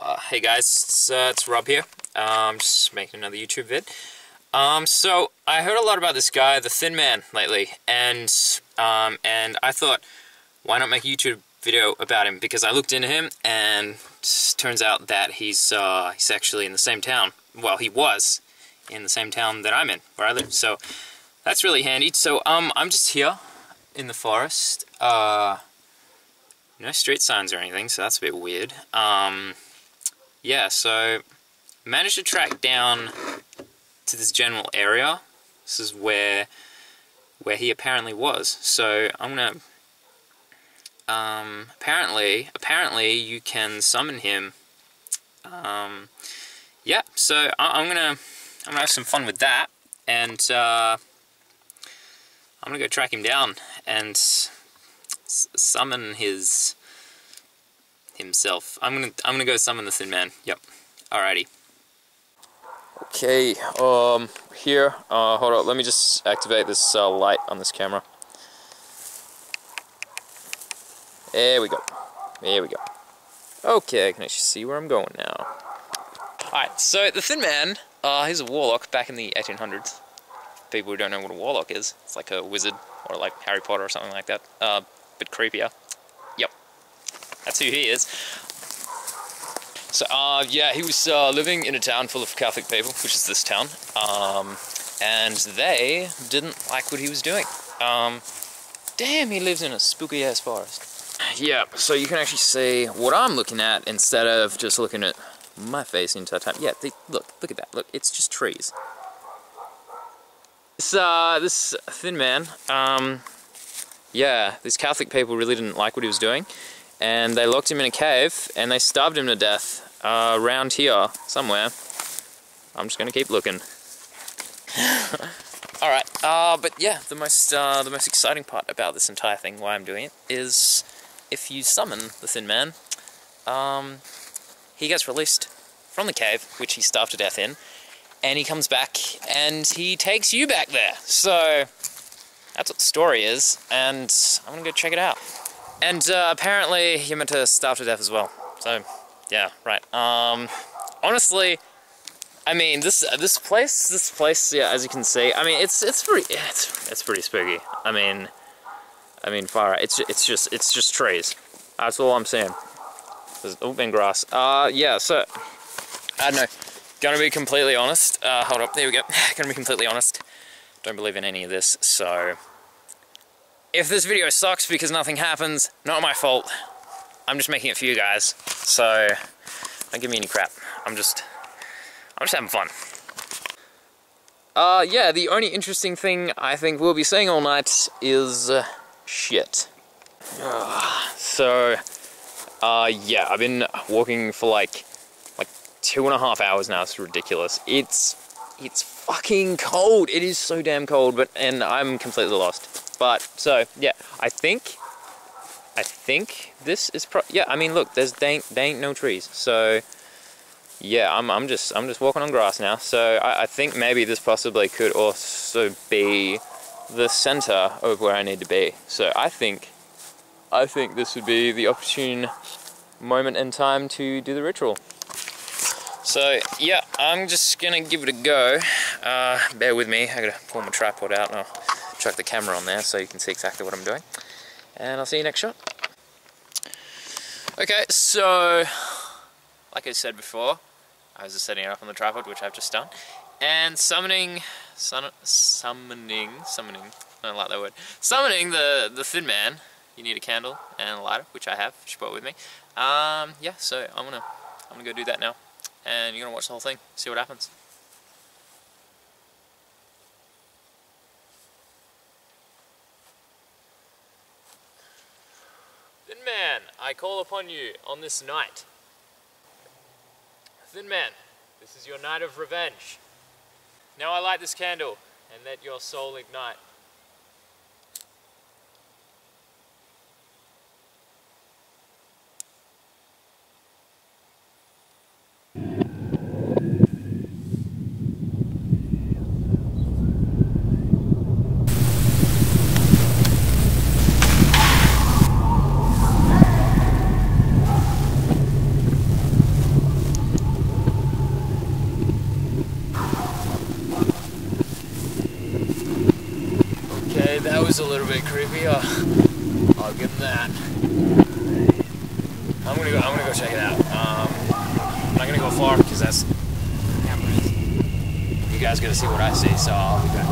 Hey guys, it's Rob here. I'm just making another YouTube vid. So I heard a lot about this guy, the Thin Man, lately, and I thought, why not make a YouTube video about him? Because I looked into him, and it turns out that he's actually in the same town. Well, he was in the same town that I'm in, where I live. So that's really handy. So I'm just here in the forest. No street signs or anything, so that's a bit weird. Yeah, so managed to track down to this general area. This is where he apparently was. So I'm gonna apparently you can summon him. Yeah, so I'm gonna have some fun with that, and I'm gonna go track him down and summon himself. I'm gonna go summon the Thin Man. Yep. Alrighty. Okay. Here. Hold on. Let me just activate this light on this camera. There we go. There we go. Okay. I can actually see where I'm going now. Alright. So the Thin Man. He's a warlock back in the 1800s. People who don't know what a warlock is, it's like a wizard or like Harry Potter or something like that. Bit creepier. Yep. That's who he is. So, yeah, he was living in a town full of Catholic people, which is this town, and they didn't like what he was doing. Damn, he lives in a spooky-ass forest. Yeah, so you can actually see what I'm looking at instead of just looking at my face the entire time. Yeah, look at that. Look, it's just trees. This Thin Man, yeah, these Catholic people really didn't like what he was doing, and they locked him in a cave, and they starved him to death, around here, somewhere. I'm just gonna keep looking. Alright, but yeah, the most exciting part about this entire thing, why I'm doing it, is if you summon the Thin Man, he gets released from the cave, which he starved to death in, and he comes back, and he takes you back there. So, that's what the story is, and I'm gonna go check it out. And apparently you're meant to starve to death as well. So, yeah, right. Honestly, I mean, this place, yeah, as you can see, I mean, it's pretty spooky. I mean, far out. It's just trees. That's all I'm saying. There's all been grass. Yeah. So, I don't know. Gonna be completely honest. Hold up. There we go. Gonna be completely honest. Don't believe in any of this. So. If this video sucks because nothing happens, not my fault. I'm just making it for you guys. So, don't give me any crap. I'm just having fun. Yeah, the only interesting thing I think we'll be seeing all night is shit. So, yeah, I've been walking for like 2.5 hours now. It's ridiculous. It's fucking cold. It is so damn cold, and I'm completely lost. But, so, yeah, I think this is yeah, I mean, look, there ain't no trees, so, yeah, I'm just walking on grass now, so I think maybe this possibly could also be the center of where I need to be, so I think this would be the opportune moment in time to do the ritual. So, yeah, I'm just gonna give it a go. Bear with me, I gotta pull my tripod out now. Chuck the camera on there so you can see exactly what I'm doing, and I'll see you next shot. Okay, so like I said before, I was just setting it up on the tripod, which I've just done, and summoning. I don't like that word. Summoning the Thin Man. You need a candle and a lighter, which I have, which I brought with me. Yeah, so I'm gonna go do that now, and you're gonna watch the whole thing, see what happens. Thin Man, I call upon you on this night. Thin Man, this is your night of revenge. Now I light this candle and let your soul ignite. was a little bit creepy. I'll give him that. I'm gonna go check it out. I'm not gonna go far because that's you guys gonna see what I see. So I'll be back.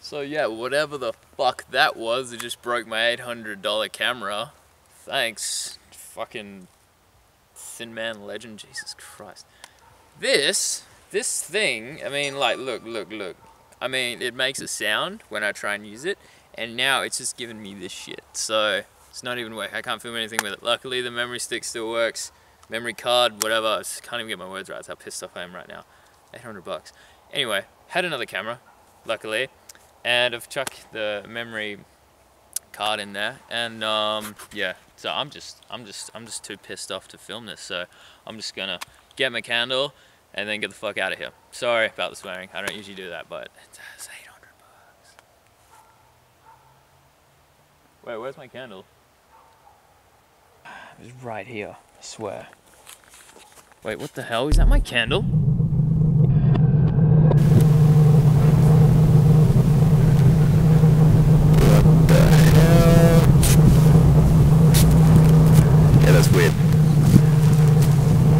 So yeah, whatever the fuck that was, it just broke my $800 camera. Thanks, fucking Thin Man legend, Jesus Christ. This thing, I mean, like, look. I mean, it makes a sound when I try and use it, and now it's just giving me this shit. So it's not even working. I can't film anything with it. Luckily, the memory stick still works. Memory card, whatever. I just can't even get my words right. That's how pissed off I am right now. 800 bucks. Anyway, had another camera, luckily. And I've chucked the memory card in there, and yeah, so I'm just too pissed off to film this, so I'm just gonna get my candle and then get the fuck out of here. Sorry about the swearing, I don't usually do that, but it's 800 bucks. Wait, where's my candle? It was right here, I swear. Wait, what the hell? Is that my candle?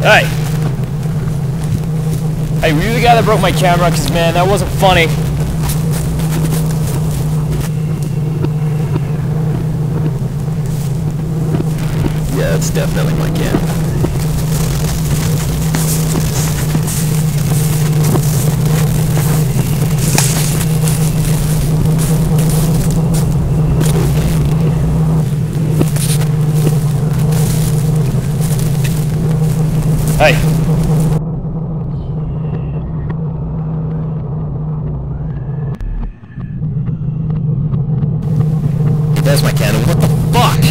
Hey! Hey, were you the guy that broke my camera? Because, man, that wasn't funny. Yeah, it's definitely my camera. Hey. There's my candle. What the fuck?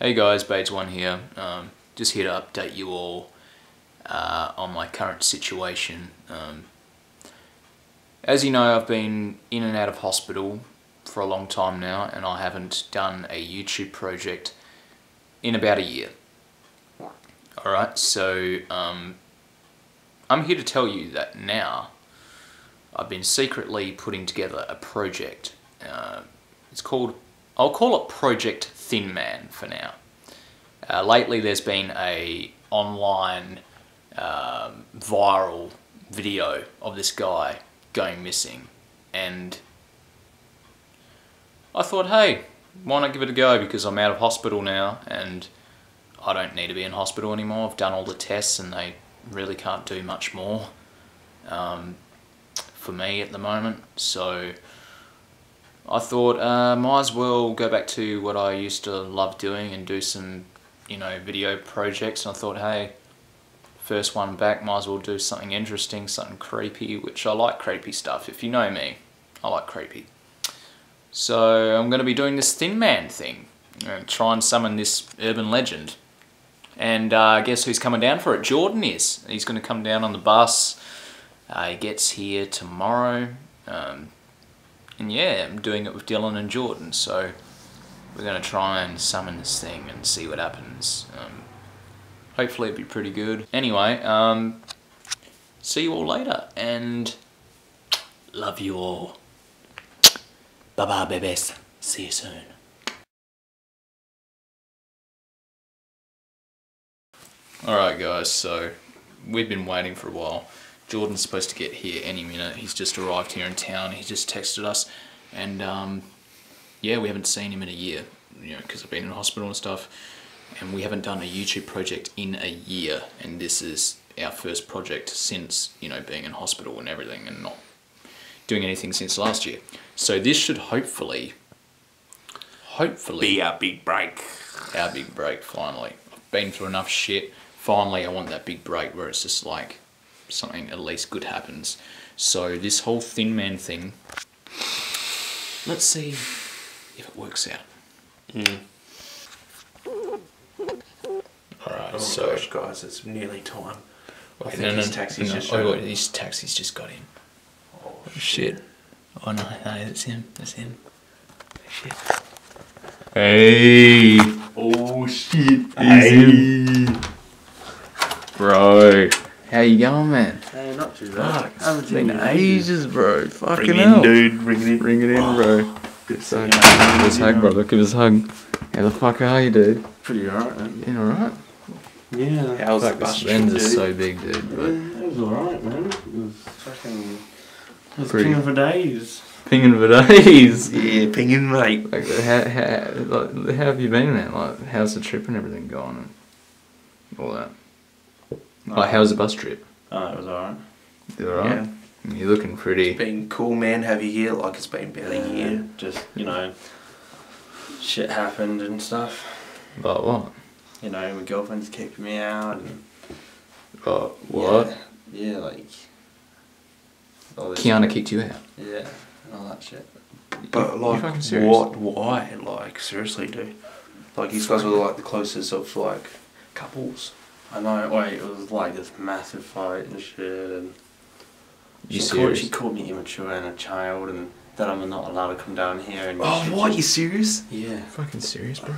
Hey guys, Bates1 here, just here to update you all on my current situation. As you know, I've been in and out of hospital for a long time now, and I haven't done a YouTube project in about a year. Alright, so I'm here to tell you that now I've been secretly putting together a project. It's called, I'll call it Project Thin Man for now. Lately there's been a online viral video of this guy going missing, and I thought, hey, why not give it a go, because I'm out of hospital now and I don't need to be in hospital anymore. I've done all the tests and they really can't do much more for me at the moment, so I thought might as well go back to what I used to love doing and do some, you know, video projects. And I thought, hey, first one back, might as well do something interesting, something creepy, which I like creepy stuff. If you know me, I like creepy. So I'm going to be doing this Thin Man thing. I'm going to try and summon this urban legend. And guess who's coming down for it? Jordan is. He's going to come down on the bus. He gets here tomorrow. And yeah, I'm doing it with Dylan and Jordan, so we're going to try and summon this thing and see what happens. Hopefully it'll be pretty good. Anyway, see you all later, and love you all. Bye-bye, babies. See you soon. Alright guys, so we've been waiting for a while. Jordan's supposed to get here any minute. He's just arrived here in town. He just texted us, and yeah, we haven't seen him in a year, you know, because I've been in hospital and stuff, and we haven't done a YouTube project in a year, and this is our first project since, you know, being in hospital and everything, and not doing anything since last year. So this should hopefully be our big break finally. been through enough shit. Finally, I want that big break where it's just like something at least good happens. So this whole Thin Man thing, let's see if it works out. Mm. Alright, oh so gosh, guys, it's nearly time. I think his taxi's just showed. His taxi's just got in. Oh shit. Oh no, no, it's him. It's him. Shit. Hey. Oh shit. Hey. Bro. How you going, man? Hey, not too bad. It's been ages, bro. Fucking hell. Bring it in, dude. Bring it in, bro. Good so, give us a hug, brother. Give us a hug. How the fuck are you, dude? Pretty alright, man. You alright? Yeah. How's that bus? Lens is so big, dude. Yeah, it was alright, man. It was fucking... It was pinging for days. Pinging for days? Yeah, pinging, mate. Like, how have you been, man? Like, how's the trip and everything going and all that? No. Like, how's the bus trip? Oh, it was alright. You alright? Yeah. You're looking pretty... It's been cool, man, have you here. Like, it's been about a year. Just, you know, shit happened and stuff. Like what? You know, my girlfriend's keeping me out and... Oh, what? Yeah, yeah, like... Keanu kicked you out? Yeah, and all that shit. But, like, what, why? Like, seriously, dude. Like, these guys were, like, the closest of, like, couples. I know, wait, it was, like, this massive fight and shit and... She called me immature and a child, and that I'm not allowed to come down here. And oh, what? You serious? Yeah. Fucking serious, bro.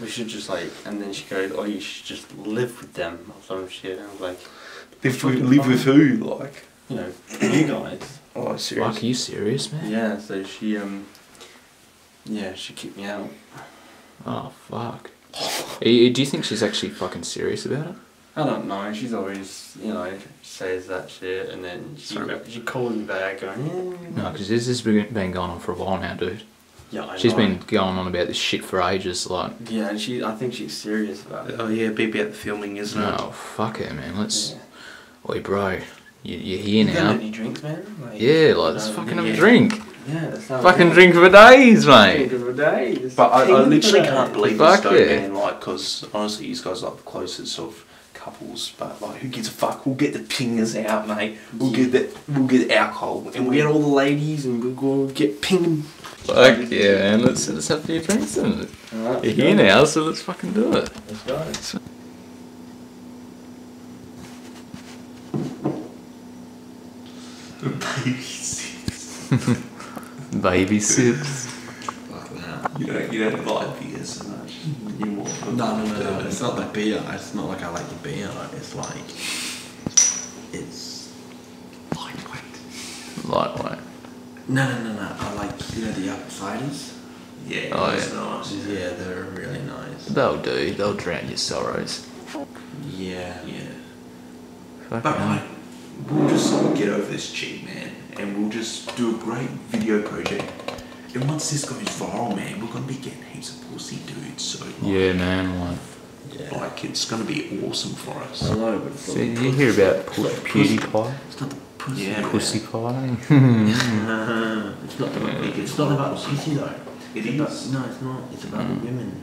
We should just like, and then she goes, "Oh, you should just live with them or some shit." And I was like, "Live with who?" Like, you know, you guys. Oh, serious? Fuck, are you serious, man? Yeah. So she, yeah, she kicked me out. Oh fuck. Do you think she's actually fucking serious about it? I don't know, she's always, you know, says that shit and then she calls me back going, yeah. No, because this has been going on for a while now, dude. Yeah, I know. She's been going on about this shit for ages, like. Yeah, and I think she's serious about it. Oh yeah, it'd be about the filming, isn't it? No, fuck it, man, let's... Oi, bro, you're here now. You got any drinks, man? Like, yeah, like, let's fucking have a drink. Yeah, that's not fucking good. Drink for days, mate. Drink for days. But I literally can't believe this though, man, like, because honestly, these guys are like the closest of... couples, but like, who gives a fuck? We'll get the pingers out, mate. We'll get the alcohol, and we'll get all the ladies, and we'll get pinging. Fuck yeah, man. Let's have a few drinks in. Right, you're here now, so let's fucking do it. Let's go. Baby sips. Baby sips. You don't like beers so much. No. It's not like beer. It's not like I like the beer. It's like... It's... Lightweight. Lightweight. No. I like, you know, the outsiders. Yeah, oh, that's nice. Yeah, they're really nice. They'll do. They'll drown your sorrows. Yeah. Fuck, but like, we'll just like, get over this cheap, man. And we'll just do a great video project. And once this goes viral, man, we're gonna be getting heaps of pussy, dude. So like, yeah, man, like it's gonna be awesome for us. I know, but so did you hear about PewDiePie? It's not the pussy. Yeah, pussy pie. It's not about pussy. It's not about pussy though. It is. No, it's not. It's about women.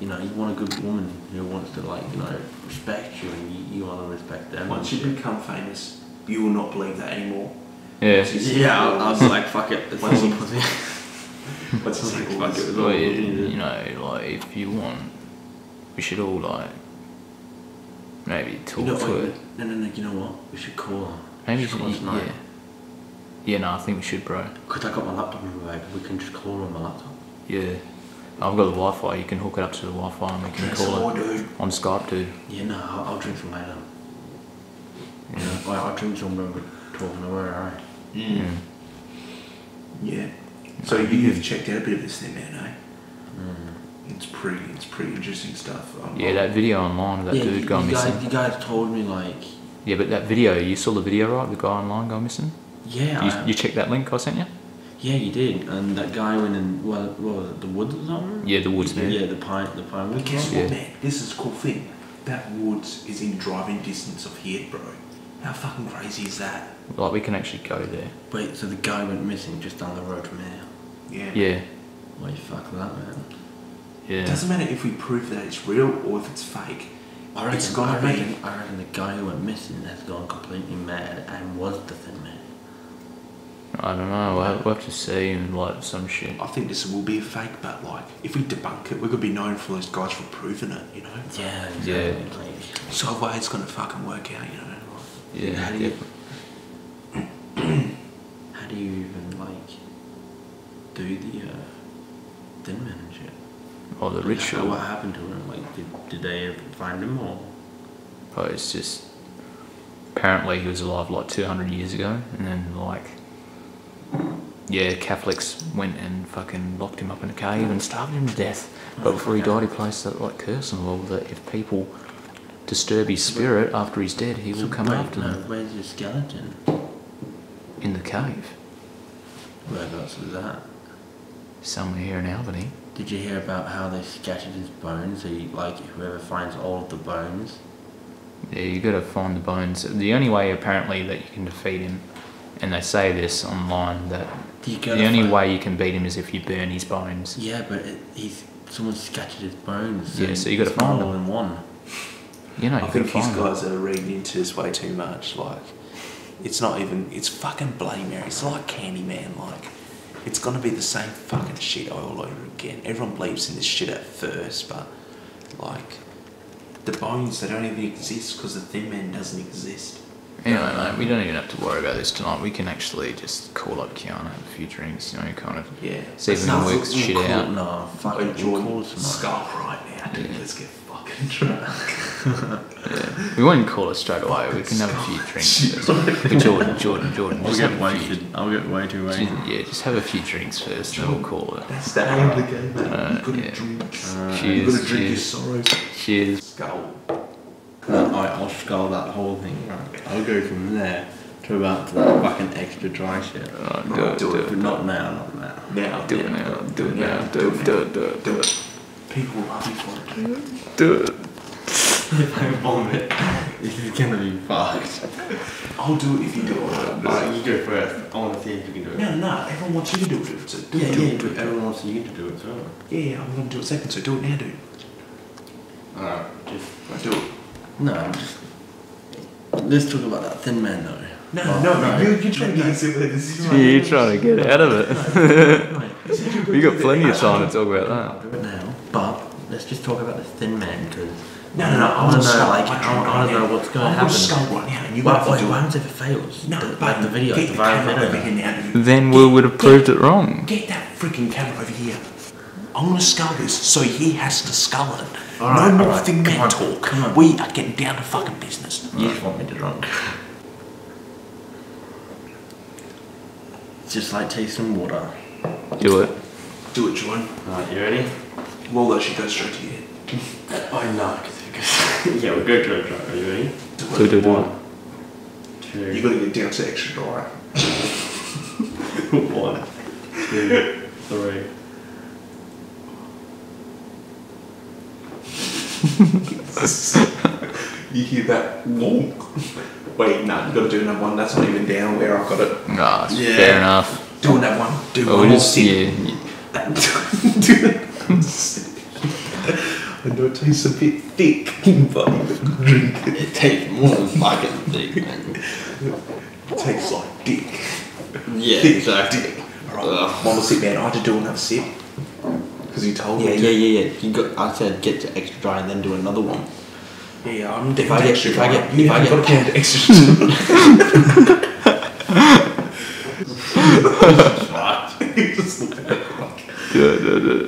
You know, you want a good woman who wants to, like, you know, respect you, and you want to respect them. Once you become famous, you will not believe that anymore. Yeah. I was like, fuck it. It's pussy. What's like, fuck it. Well, you know, like, if you want, we should all, like, maybe talk to it. No, you know what? We should call her. Maybe we should call her tonight. Yeah, no, I think we should, bro. Because I got my laptop in my bag, we can just call her on my laptop. Yeah. I've got the Wi-Fi, you can hook it up to the Wi-Fi and we can call her. On Skype, dude. Yeah, no, I'll drink some later. Yeah. I'll drink some later. Alright. Mm. Yeah. So you've checked out a bit of this thing, man, eh? Mm. It's pretty interesting stuff. Yeah, that video online of that dude going missing. You guys told me, like... Yeah, but that video, you saw the video, right? The guy online going missing? Yeah. You checked that link I sent you? Yeah, you did. And that guy went in, what was it, the woods or something? Yeah, the woods, man. Yeah, the pine woods. Guess what, man? This is a cool thing. That woods is in driving distance of here, bro. How fucking crazy is that? Like, we can actually go there. Wait, so the guy went missing just down the road from here? Yeah. Yeah. Why the fuck that, man? Yeah. It doesn't matter if we prove that it's real or if it's fake. I reckon the guy who went missing has gone completely mad and was the Thin Man. I don't know, we'll have to see and like some shit. I think this will be a fake, but like, if we debunk it, we could be known for those guys for proving it, you know? Yeah, yeah. So way it's gonna fucking work out, you know? Like, yeah, how do you, how do you even like, do the Thin Man and shit? Or the ritual. What happened to him? Like, did they ever find him or? Oh, it's just, apparently he was alive like 200 years ago and then like, yeah, Catholics went and fucking locked him up in a cave and starved him to death. But before he died, he placed that like curse on the wall that if people disturb his spirit after he's dead, he will come after them. Where's your skeleton? In the cave. Whereabouts was that? Somewhere here in Albany. Did you hear about how they scattered his bones? So you, like, whoever finds all of the bones. Yeah, you gotta find the bones. The only way apparently that you can defeat him, and they say this online, that the only way you can beat him is if you burn his bones. Yeah, but someone scattered his bones. Yeah, so you got to find them all in one. You know, I think these guys are reading into this way too much. Like, it's not even. It's fucking Bloody Mary. It's like Candyman. Like, it's gonna be the same fucking shit all over again. Everyone believes in this shit at first, but like, the bones, they don't even exist because the Thin Man doesn't exist. Anyway, mate, we don't even have to worry about this tonight. We can actually just call up Keanu, have a few drinks, you know, kind of. Yeah. See if we can work shit out. No, fucking Jordan Stopforth right now, dude. Yeah. Let's get fucking drunk. Yeah. We won't call it straight away. We can have a few drinks first. Jordan. I'll get way too wasted. Yeah, just have a few drinks first, and then we'll call it. That's the end of the game, mate. Cheers. You've got to drink your sorrows. Cheers. Skull. I'll scull that whole thing, right? I'll go from there to about to that fucking extra dry shit. Do it. But not now. Do it now. People love you for it. Do it. If I vomit, this is gonna be fucked. I'll do it if you do it. Alright, you do it first. I want to see if you can do it. No, everyone wants you to do it. So do it. Everyone wants you to do it, so. Yeah, I'm gonna do it second, so do it now, dude. Alright, just do it. No, just, let's talk about that Thin Man though. No. You're trying to get out of it. No. We got plenty of time to talk about that. No, but let's just talk about the Thin Man because no. I don't know what's going to happen. What happens if it fails? No, but the video, the viral video. Then we would have proved it wrong. Get that freaking camera over here. I'm going to skull this, so he has to skull it. Right, no more Thin Man talk. Come on. We are getting down to fucking business. You just want me to drunk. It's just like taste and water. Do it. Do it, Jordan. Alright, you ready? Well, that should go straight to you. I know, because it goes... Yeah, we'll go to it. Are you ready? Do it. One. Two. You've got to get down to extra dry. 1, 2, 3. You hear that? Whoa. Wait, no, you gotta do another one. That's not even down where I've got it. Nah, yeah. Fair enough. Do another one. I know it tastes a bit thick, but drink it. It tastes more than fucking thick, man. It tastes like dick. Yeah, thick, exactly. Dick. Alright, one more sip, man. I had to do another sip. Because he told me. Yeah. I said get to extra dry and then do another one. Yeah, I'm doing extra dry. If I get extra dry.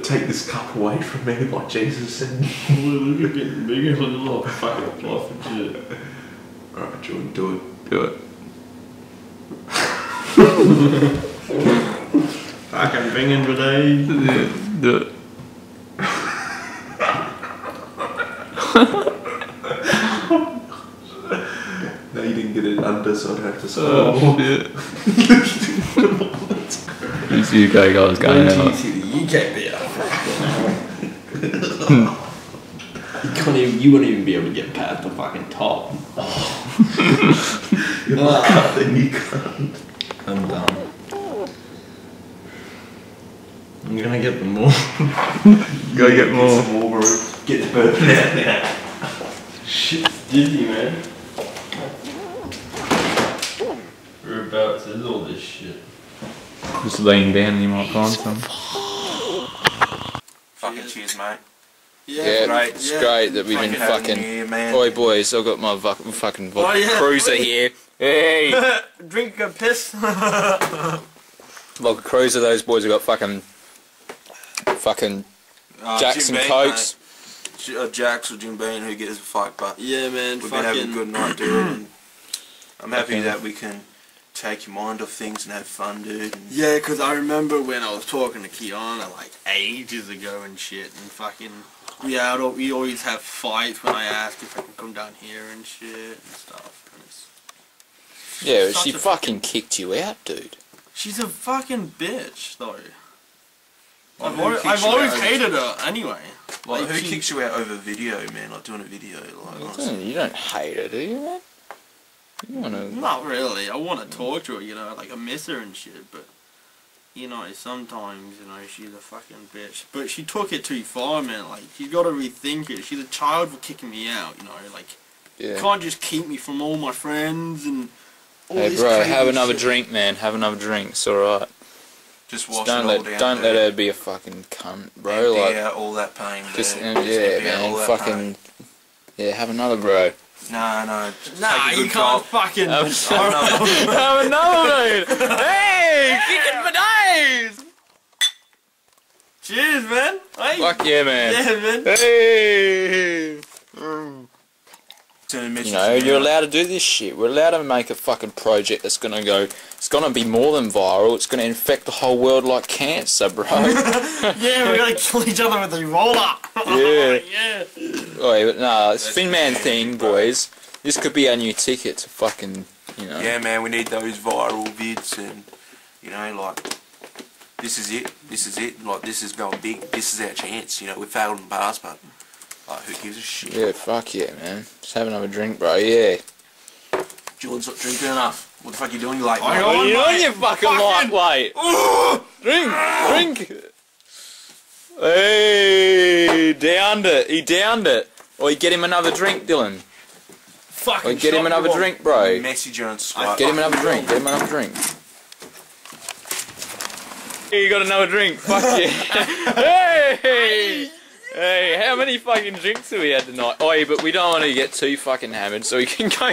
Take this cup away from me, like Jesus said. Look at getting bigger than a little fucking plastic. Alright, Jordan, do it. Fucking binging today. Do it. No, you didn't get it under, so I'd have to stop. Oh, yeah. These UK guys going out. You see the UK beer. You wouldn't even be able to get past the fucking top. Oh. You can't. I'm done. I'm gonna get them more. Go get more. Some more, bro. Get the bird. Yeah. Shit's dizzy, man. We're about to do all this shit. Just laying down and you might find some. Fucking cheers, mate. Yeah, it's great that we've been fucking. Oi, boys, I've got my fucking cruiser here. Hey! Drink a piss. Like a cruiser, those boys have got fucking Jacks and Cokes. Jacks or Jim Bean, who gives a fuck, but yeah, man, we've been having a good night, dude. And I'm happy that we can take your mind off things and have fun, dude. And yeah, because I remember when I was talking to Keanu like ages ago and shit, and fucking we always have fights when I ask if I can come down here and shit and stuff. And yeah, she fucking kicked you out, dude. She's a fucking bitch, though. Like, I've always hated her, anyway. Like, who kicks you out over video, man? Like, doing a video, like... You don't hate her, do you, man? You wanna... Not really. I want to talk to her, you know? Like, I miss her and shit, but... You know, sometimes, you know, she's a fucking bitch. But she took it too far, man. Like, you gotta rethink it. She's a child for kicking me out, you know? Like, you can't just keep me from all my friends and... Hey bro, have another drink, man. Have another drink. It's alright. Just wash it all down. Don't let her be a fucking cunt, bro. Like, yeah, all that pain. Just yeah, man. Fucking yeah. Have another, bro. No, you can't fucking. Have another, dude. Hey, kicking my days. Cheers, man. Fuck yeah, man. Yeah, man. Hey. You know, you're allowed to do this shit. We're allowed to make a fucking project that's gonna go. It's gonna be more than viral. It's gonna infect the whole world like cancer, bro. Yeah, we're gonna kill each other with a roller. Yeah. Yeah. Oi, but nah, it's Thin Man thing, boys. This could be our new ticket to fucking, you know. Yeah, man, we need those viral vids, and you know, like, this is it. This is it. Like, this is going big. This is our chance. You know, we failed in the past, but. Like, who gives a shit? Yeah, fuck yeah, man. Just have another drink, bro, yeah. Jordan's not drinking enough. What the fuck are you doing, you lightweight? What are you doing, you fucking lightweight? Drink! Hey, downed it. He downed it. Or you get him another drink, Dylan. Fucking or you get him another drink, bro. Message her on Skype. Get him another drink, get him another drink. Hey, you got another drink, fuck yeah. Hey! Hey, how many fucking drinks have we had tonight? Oh, yeah, but we don't want to get too fucking hammered, so we can go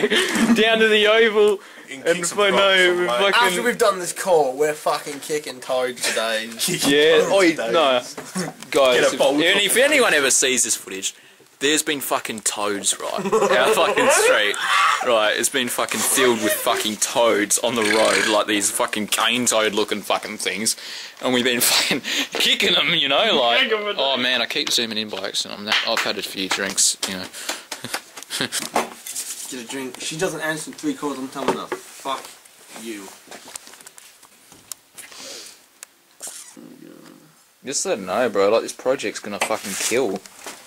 down to the Oval and fucking... After we've done this call, we're fucking kicking toads today. Guys, if anyone ever sees this footage, there's been fucking toads, right? Our fucking street, right, it's been fucking filled with fucking toads on the road, like these fucking cane toad looking fucking things. And we've been fucking kicking them, you know, like, oh man, I keep zooming in by accident. I've had a few drinks, you know. Get a drink. She doesn't answer three calls, I'm telling her, fuck you. Just let her know, bro, like, this project's gonna fucking kill.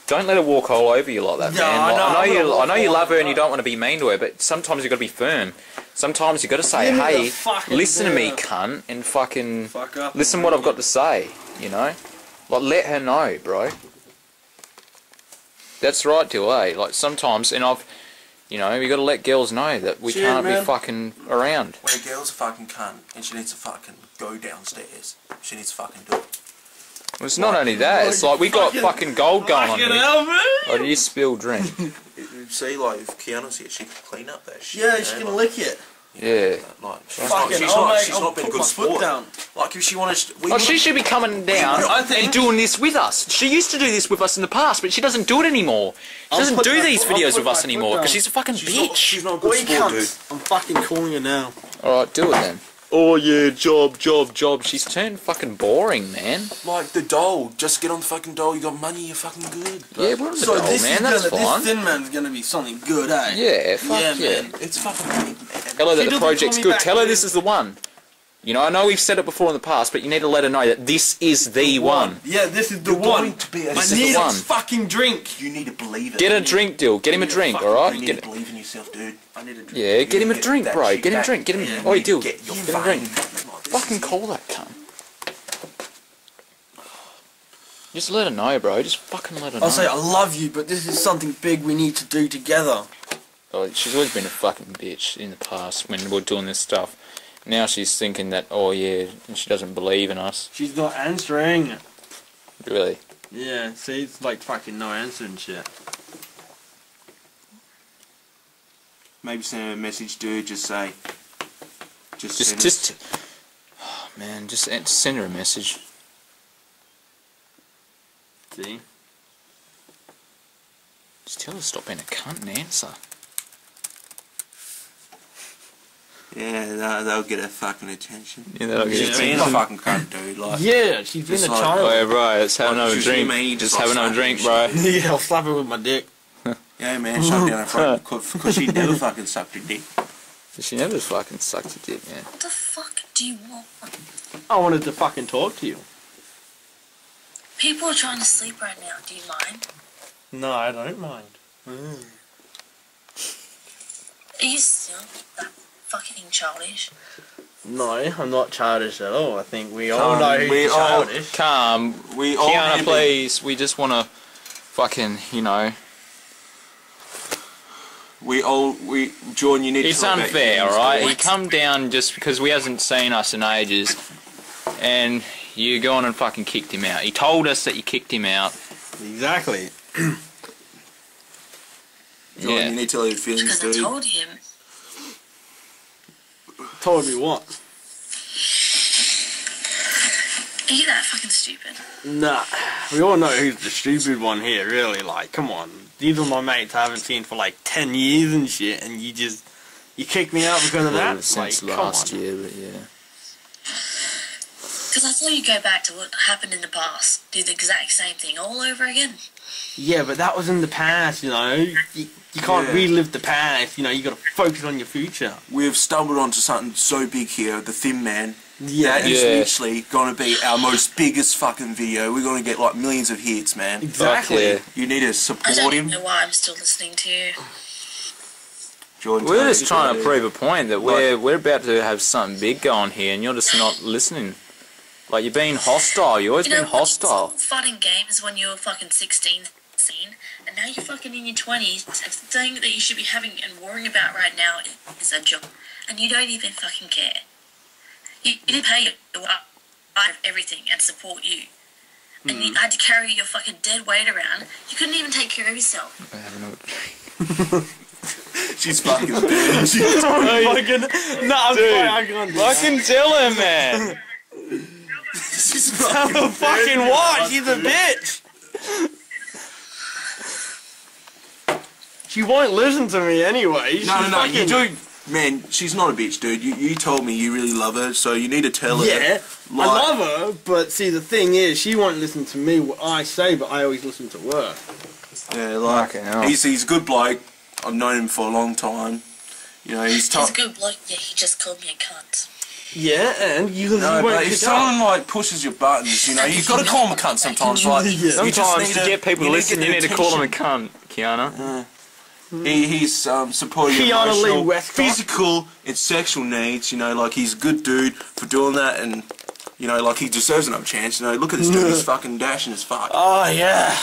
Don't let her walk all over you like that, man. Like, I know you love her and you don't want to be mean to her, but sometimes you've got to be firm. Sometimes you've got to say, hey, listen to me, cunt, and fucking listen what I've got to say, you know? Like, let her know, bro. That's right, Dill, eh? Like, sometimes, and I've, you know, we got to let girls know that we can't be fucking around. When a girl's a fucking cunt and she needs to fucking go downstairs, she needs to fucking do it. Well, it's not only that, it's like we got fucking gold going on here. Or do you spill drink? See, like, if Keanu's here, she can clean up that shit. Yeah, she can lick it. Yeah. She's not been a good sport. Like, if she wanted... Oh, she should be coming down and doing this with us. She used to do this with us in the past, but she doesn't do it anymore. She doesn't do these videos with us anymore, because she's a fucking bitch. She's not a good sport, dude. I'm fucking calling her now. Alright, do it then. Oh yeah, job. She's turned fucking boring, man. Like the doll. Just get on the fucking doll. You got money, you're fucking good. Bro. Yeah, we're on the doll, man. That's fine. This Thin Man's gonna be something good, eh? Yeah, fuck yeah. Man. It's fucking big, man. Tell her that the project's good. Tell her this is the one. You know, I know we've said it before in the past, but you need to let her know that this is the one. Yeah, this is the one. I need a fucking drink. You need to believe it. Get a drink, Dill. Get him a drink, alright? You need to believe in yourself, dude. I need a drink. Yeah, get him a drink, bro. Get him a drink. Get him. Oh, Dill. Get him a drink. Fucking call that cunt. Just let her know, bro. Just fucking let her know. I'll say I love you, but this is something big we need to do together. Oh, she's always been a fucking bitch in the past when we're doing this stuff. Now she's thinking that, oh yeah, and she doesn't believe in us. She's not answering. Really? Yeah, see, it's like fucking no answer and shit. Maybe send her a message, dude, just say... Just oh, man, just send her a message. See? Just tell her to stop being a cunt and answer. Yeah, they'll get her fucking attention. Yeah, they'll get her attention. She's been a fucking cunt, dude. Like, yeah, she's been a child. Oh, yeah, bro, let's have another drink. Just have another drink, bro. Yeah, I'll slap her with my dick. Yeah, man, shut down her fucking cunt, because she never fucking sucked her dick. She never fucking sucked her dick, man. What the fuck do you want? I wanted to fucking talk to you. People are trying to sleep right now. Do you mind? No, I don't mind. Mm. Are you still that fucking childish? No, I'm not childish at all. I think we all know who's childish. Calm. We all Keanu, please. We just want to fucking, you know... Jordan, you need to talk about things. It's unfair, alright? You come down just because we hasn't seen us in ages, and you go on and fucking kicked him out. He told us that you kicked him out. Exactly. Jordan, yeah. You need to tell your feelings, dude. Because I told him. Told me what? Are you that fucking stupid? Nah. We all know who's the stupid one here, really. Like, come on. These are my mates I haven't seen for like 10 years and shit, and you just... You kicked me out because of that? Since like, last year, but yeah. Because I thought you'd go back to what happened in the past. Do the exact same thing all over again. Yeah, but that was in the past, you know. You can't relive the past, you know. You got to focus on your future. We've stumbled onto something so big here, the Thin Man. Yeah, that is literally gonna be our most biggest fucking video. We're gonna get like millions of hits, man. Exactly. You need to support him. I don't know why I'm still listening to you. Jordan, we're just trying to prove a point that we're about to have something big going here, and you're just not listening. Like you're being hostile. You've always been hostile. Fighting games when you were fucking 16, and now you're fucking in your 20s. The thing that you should be having and worrying about right now is a job, and you don't even fucking care. You didn't pay your out of everything and support you. And you had to carry your fucking dead weight around. You couldn't even take care of yourself. I have another drink. She's fucking dead. She's fucking... No, I'm sorry, I can understand. Fucking tell her, man. She's fucking dead. Fucking what? She's a bitch. She won't listen to me anyway. She's no, you do... Man, she's not a bitch, dude. You told me you really love her, so you need to tell her. Yeah, like, I love her, but see, the thing is, she won't listen to me what I say, but I always listen to her. Yeah, like, he's a good bloke. I've known him for a long time. You know, he's a good bloke, yeah, he just called me a cunt. Yeah, and but if someone like pushes your buttons, you know, you've got to call him a cunt sometimes. Like, sometimes to get people to listen, you need to call him a cunt, Keanu. Yeah. He's supporting your emotional, physical, and sexual needs. You know, like he's a good dude for doing that, and you know, like he deserves another chance. You know, look at this dude. He's fucking dashing as fuck. Oh yeah.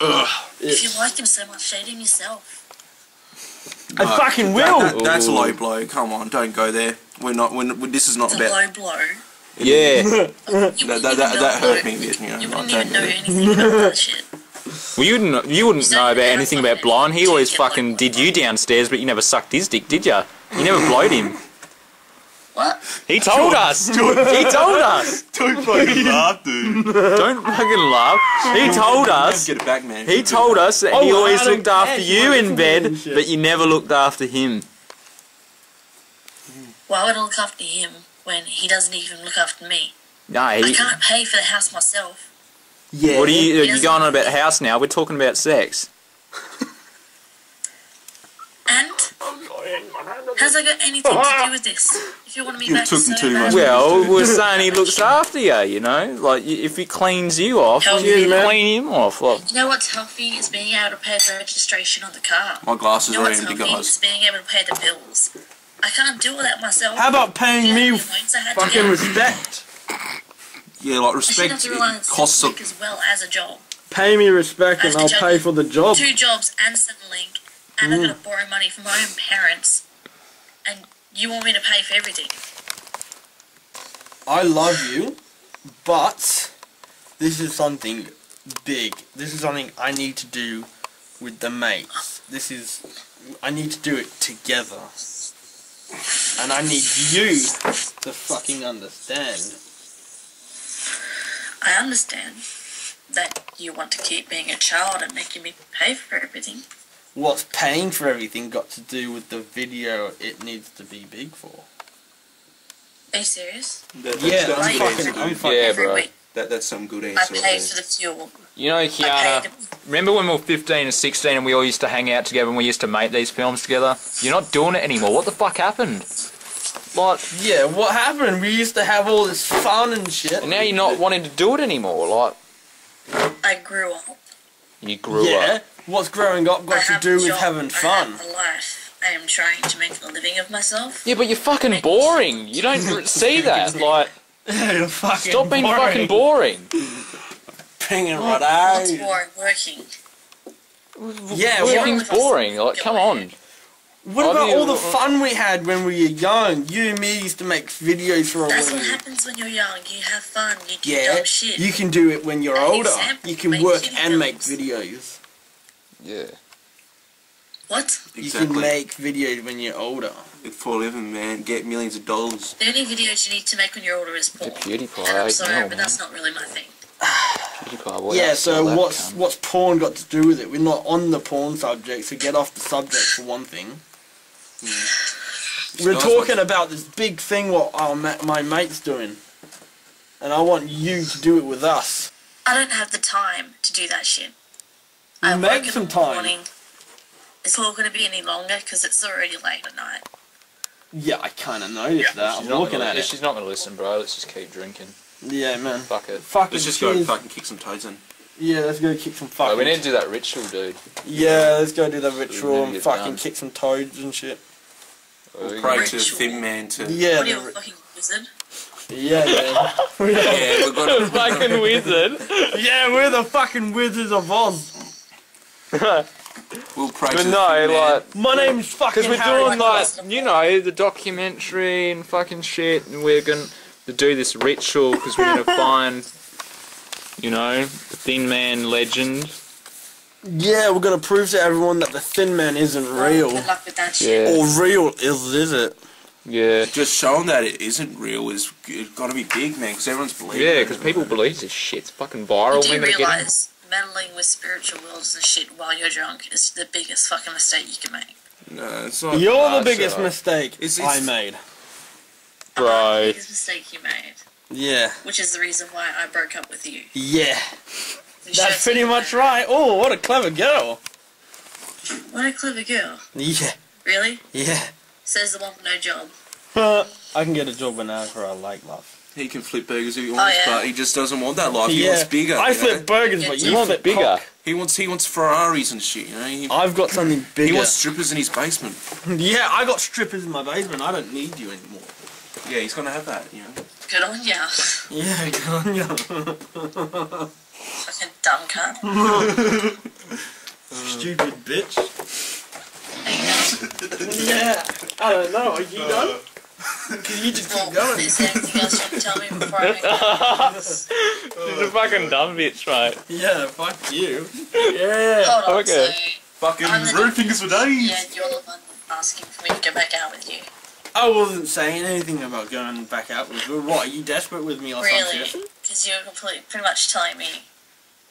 Ugh. If you like him so much, shade him yourself. No, I fucking will. That's a low blow. Come on, don't go there. We're not. This is not about low blow. Yeah. that hurt me a bit. You know, you wouldn't even know anything about that shit. Well, you wouldn't know about anything about Blind. He always fucking did you downstairs, but you never sucked his dick, did you? You never blowed him. What? He told us. He told us. Don't fucking laugh, dude. Don't fucking laugh. He told us. Get it back, man. He told us that he always looked after you in bed, but you never looked after him. Why would I look after him when he doesn't even look after me? No, I can't pay for the house myself. Yeah. What are you going on about house now? We're talking about sex. And has that got anything to do with this? If you want to be back so bad. Well, we're saying he looks after you. You know, like if he cleans you off, you clean him off. Like, you know what's healthy is being able to pay the registration on the car. My glasses are in the guys. You know what's healthy is being able to pay the bills. I can't do all that myself. How about paying me fucking respect? Yeah, like respect costs up. As well as a job. Pay me respect and I'll pay for the job. 2 jobs and Centrelink, and I'm gonna borrow money from my own parents, and you want me to pay for everything. I love you, but this is something big. This is something I need to do with the mates. This is, I need to do it together. And I need you to fucking understand. I understand that you want to keep being a child and making me pay for everything. What's paying for everything got to do with the video it needs to be big for? Are you serious? Yeah, I'm fucking yeah, bro. That's some good answer. I paid for the fuel. You know, Keanu, remember when we were 15 and 16 and we all used to hang out together and we used to make these films together? You're not doing it anymore. What the fuck happened? Like, yeah, what happened? We used to have all this fun and shit. And now you're not wanting to do it anymore, like... I grew up. You grew up. Yeah, what's growing up got to do with having fun? I have a life. I am trying to make a living of myself. Yeah, but you're fucking boring. You don't see that, like... You're fucking stop being boring. Fucking boring. Pinging right out. What's boring? Working. Yeah, working's boring. Like, come on. What about all the fun we had when we were young? You and me used to make videos for a while. That's what happens when you're young. You have fun. You do dumb shit. You can do it when you're older. You can work and make videos. Yeah. What? Exactly. You can make videos when you're older. For a living, man. Get millions of dollars. The only videos you need to make when you're older is porn. PewDiePie. And I'm sorry, but that's not really my thing. PewDiePie, yeah, so what's porn got to do with it? We're not on the porn subject, so get off the subject for one thing. Yeah. We're talking about this big thing what my mate's doing. And I want you to do it with us. I don't have the time to do that shit. I make some time. Morning. It's not going to be any longer because it's already late at night. Yeah, I kind of noticed that. I'm looking at it. She's not going to listen, bro. Let's just keep drinking. Yeah, man. Fuck it. Let's just go and fucking kick some toads in. Yeah, let's go kick some fucking... we need to do that ritual, dude. Yeah, let's go do the ritual and fucking kick some toads and shit. We'll pray to Thin Man to... Yeah, the fucking wizard. Yeah, man. Yeah, we've got a fucking wizard. Yeah, we're the fucking wizards of Oz. We'll pray but no, like... My name's fucking Harry. Because we're doing, like, you know, the documentary and fucking shit, and we're going to do this ritual because we're going to find, you know, the Thin Man legend. Yeah, we're going to prove to everyone that the Thin Man isn't real. Good luck with that shit. Or real is it? Yeah. Just showing that it isn't real is got to be big, man, because everyone's believing it. Yeah, because people believe this shit. It's fucking viral. Do you realise... meddling with spiritual worlds and shit while you're drunk is the biggest fucking mistake you can make. No, it's not. You're the biggest mistake I made. Bro. I'm the biggest mistake you made. Yeah. Which is the reason why I broke up with you. Yeah. That's pretty much right. Oh, what a clever girl. What a clever girl. Yeah. Really? Yeah. Says the one with no job. I can get a job when I like love. He can flip burgers if he wants, but he just doesn't want that life. He wants bigger. I flip burgers, but you want it bigger. He wants Ferraris and shit. You know. I've got something bigger. He wants strippers in his basement. Yeah, I got strippers in my basement. I don't need you anymore. Yeah, he's gonna have that. You know. Good on ya. Yeah, good on ya. Fucking dumb cunt. Stupid bitch. Yeah. I don't know. Are you done? Can you just keep going? Is there anything else you can tell me before I make She's a fucking dumb bitch, right? Yeah, fuck you. Yeah. Hold on, okay. So fucking roofings for days. Yeah, you're the one asking for me to go back out with you. I wasn't saying anything about going back out with you. What, are you desperate with me or something? Really? Because you were pretty much telling me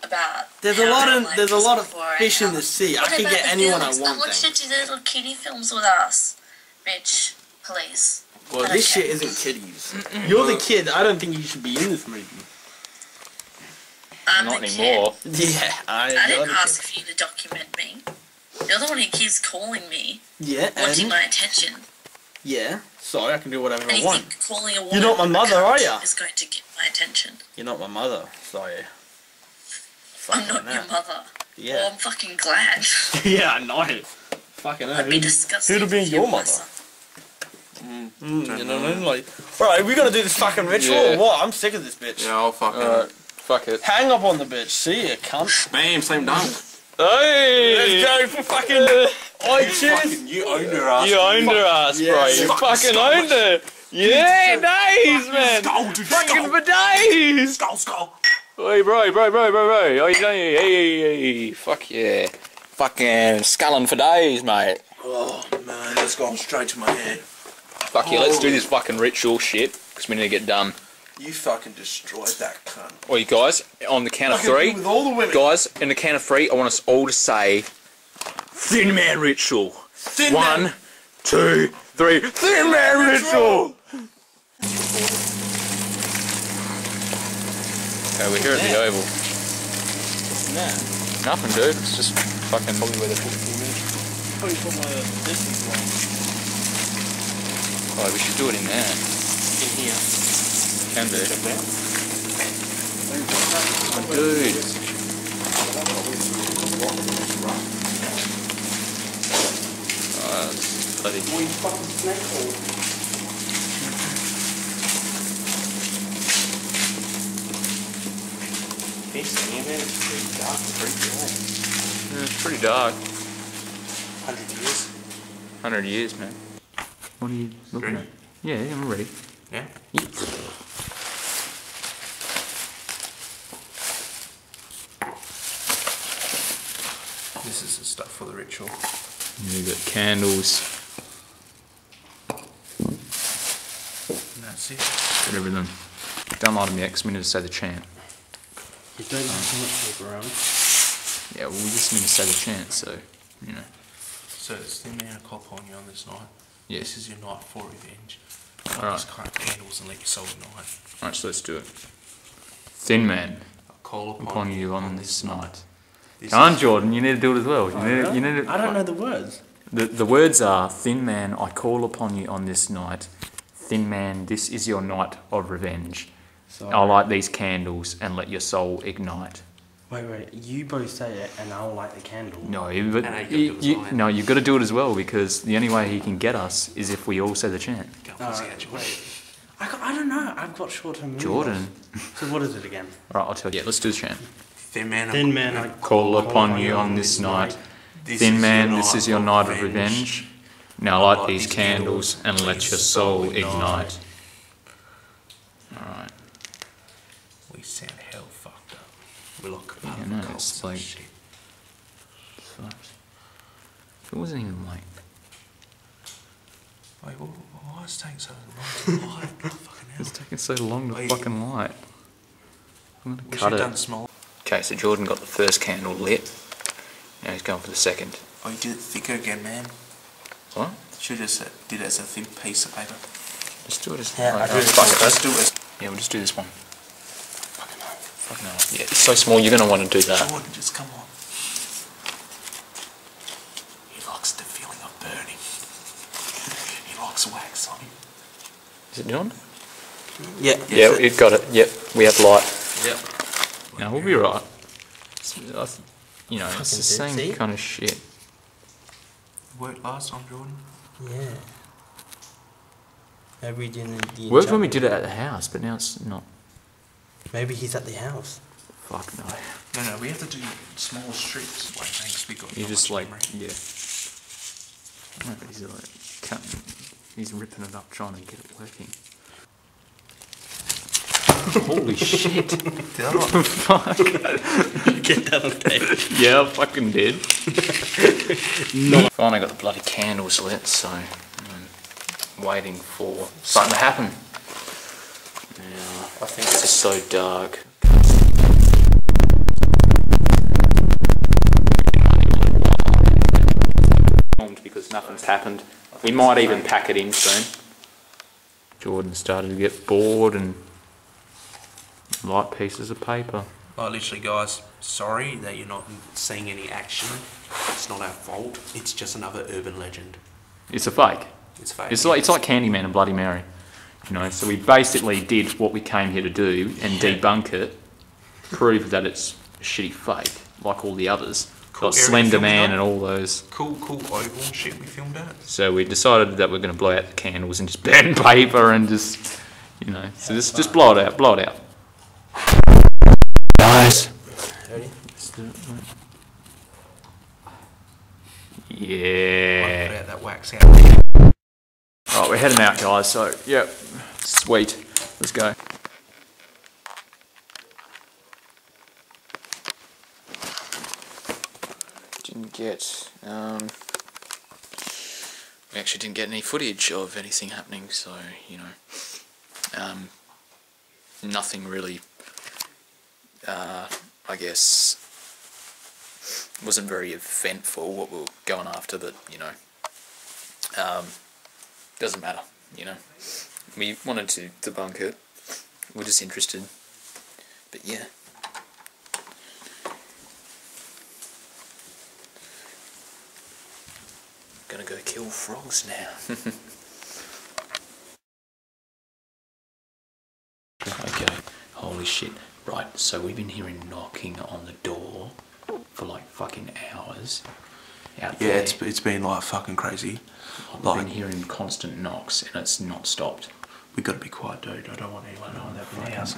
about there's a lot of fish in the sea. I can get anyone I want. I watched you do the little kiddie films with us, bitch. Please. Well, this shit isn't kiddies. You're the kid. I don't think you should be in this movie. Not anymore. Yeah, I didn't ask for you to document me. You're the one who keeps calling me. Yeah, wanting my attention. Yeah, sorry, I can do whatever I want. Calling a woman you're not my mother, are you? Is going to get my attention. You're not my mother, sorry. I'm not your mother. Yeah. Well, I'm fucking glad. Yeah, I know. Fucking hell. I'd be disgusted. Who'd have been your mother? You know what I mean? Like, right, are we gonna do this fucking ritual or what? I'm sick of this bitch. Yeah, I'll fucking fuck it. Hang up on the bitch. See ya, cunt. Bam, slam dunk. Hey! Let's go for fucking. You owned her ass. You owned her ass, bro. You fucking owned her. Yeah, days, man. Fucking for days. Hey, bro. Are you done? Hey, fuck yeah. Fucking sculling for days, mate. Oh man, that's gone straight to my head. Fuck yeah, let's do this fucking ritual shit, because we need to get done. You fucking destroyed that cunt. Well, you guys, on the count of three, with all the women. Guys, in the count of three, I want us all to say, Thin Man Ritual. Thin Man. 1, 2, 3, Thin Man Ritual! Okay, we're here at the Oval. What's that? Nothing, dude. It's just fucking probably where they put the probably put my distance wrong. Oh, we should do it in there. In here. Can do. Dude. Oh, that's bloody. We fucking snake hole. It's pretty dark. 100 years. 100 years, man. What are you looking at? Yeah, I'm ready. Yeah? Yeah. This is the stuff for the ritual. You've got candles. And that's it. Got everything. Don't lie to me, because we need to say the chant. You don't need so much paper, yeah, well, we just need to save a chance, so, you know. So it's the amount of cop on you on this night. Yeah. This is your night for revenge. Alright. Just crack candles and let your soul ignite. Alright, so let's do it. Thin Man, I call upon you on this night. Come on, Jordan, you need to do it as well. You need to, I don't know the words. The words are, Thin Man, I call upon you on this night. Thin Man, this is your night of revenge. So I'll light these candles and let your soul ignite. Wait, you both say it and I'll light the candle. No, but no, you've got to do it as well, because the only way he can get us is if we all say the chant. Wait. I don't know, I've got short-term memory. Jordan. So what is it again? Alright, I'll tell you. Yeah, let's do the chant. Thin man, I call upon you on this night. Thin Man, this is your night of revenge. Now light these candles and let your soul ignite. Alright. We sound hell fucked up. We're like a pub of cults and shit. It wasn't even like... Wait, why is it taking so long to light? It's taking so long to fucking light. I'm gonna cut it. Okay, so Jordan got the first candle lit. Now he's going for the second. Oh, you did it thicker again, man. What? Should have just did it as a thin piece of paper. Let's do it as... Yeah, let's do it. Yeah, we'll just do this one. Fucking hell. Yeah, it's so small, you're going to want to do that. Jordan, just come on. He likes the feeling of burning. He likes wax on him. Is it on? Yeah. Yeah, we've got it. Yep, we have light. Yep. Now, we'll be right. You know, it's the same kind of shit. Worked last time, Jordan? Yeah. Maybe we didn't... Worked when we did it at the house, but now it's not... Maybe he's at the house. Fuck no. No, we have to do small strips. Like, thanks, we got. You just like, memory. Yeah. No, but he's like cutting. He's ripping it up, trying to get it working. Holy shit! Fuck. Get that on tape. Yeah, I fucking did. No. Finally got the bloody candles lit, so I'm waiting for something to happen. I think it's so dark. Because nothing's happened. We might even pack it in soon. Jordan started to get bored and light pieces of paper. Oh, literally, guys, sorry that you're not seeing any action. It's not our fault. It's just another urban legend. It's a fake. It's fake. It's like Candyman and Bloody Mary. You know, so we basically did what we came here to do and debunk it, prove that it's a shitty fake, like all the others. Cool, got Slender Man and all those. Cool oval shit we filmed at. So we decided that we're going to blow out the candles and just burn paper and just, you know. So just blow it out, Nice. Ready? Let's do it. Yeah. Put out that wax out. Right, we're heading out, guys. So, yep. Sweet. Let's go. Didn't get. We actually didn't get any footage of anything happening, so you know, nothing really. I guess wasn't very eventful what we were going after, but you know, doesn't matter. You know, we wanted to debunk it. We're just interested, but yeah. Gonna go kill frogs now. Okay, holy shit. Right, so we've been hearing knocking on the door for like fucking hours. Out there. Yeah, it's been like fucking crazy. I've been hearing constant knocks and it's not stopped. We gotta be quiet, dude. I don't want anyone knowing that from the house.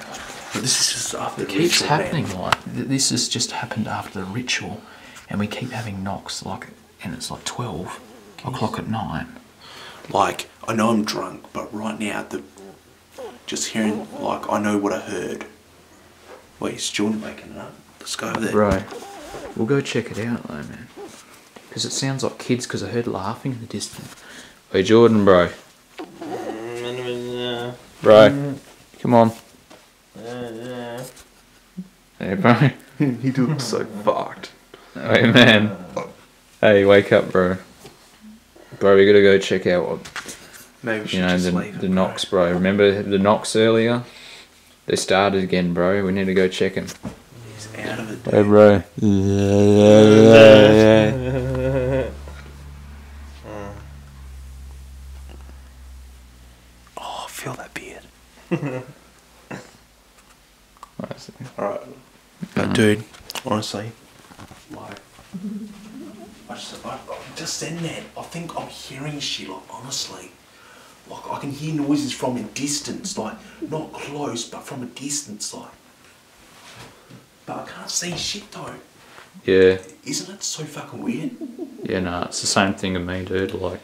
But this is just after the ritual. It keeps happening, like, this has just happened after the ritual, and we keep having knocks, like, and it's like 12 o'clock at night. Like, I know I'm drunk, but right now, just hearing, like, I know what I heard. Wait, is Jordan making it up? Let's go over there. Bro, we'll go check it out though, man. Because it sounds like kids, because I heard laughing in the distance. Hey, Jordan, bro. Bro, come on. Hey, bro. He looks so fucked. Hey, man. Hey, wake up, bro. Bro, we gotta go check out what, maybe you know, the knocks, bro. Remember the knocks earlier? They started again, bro. We need to go check him. He's out of it, dude. Hey, bro. Oh, feel that beard. Alright. But dude, honestly, like, I'm just in there. I think I'm hearing shit, like, honestly. Like, I can hear noises from a distance, like, not close, but from a distance, like. But I can't see shit, though. Yeah. Isn't it so fucking weird? Yeah, nah, it's the same thing to me, dude, like.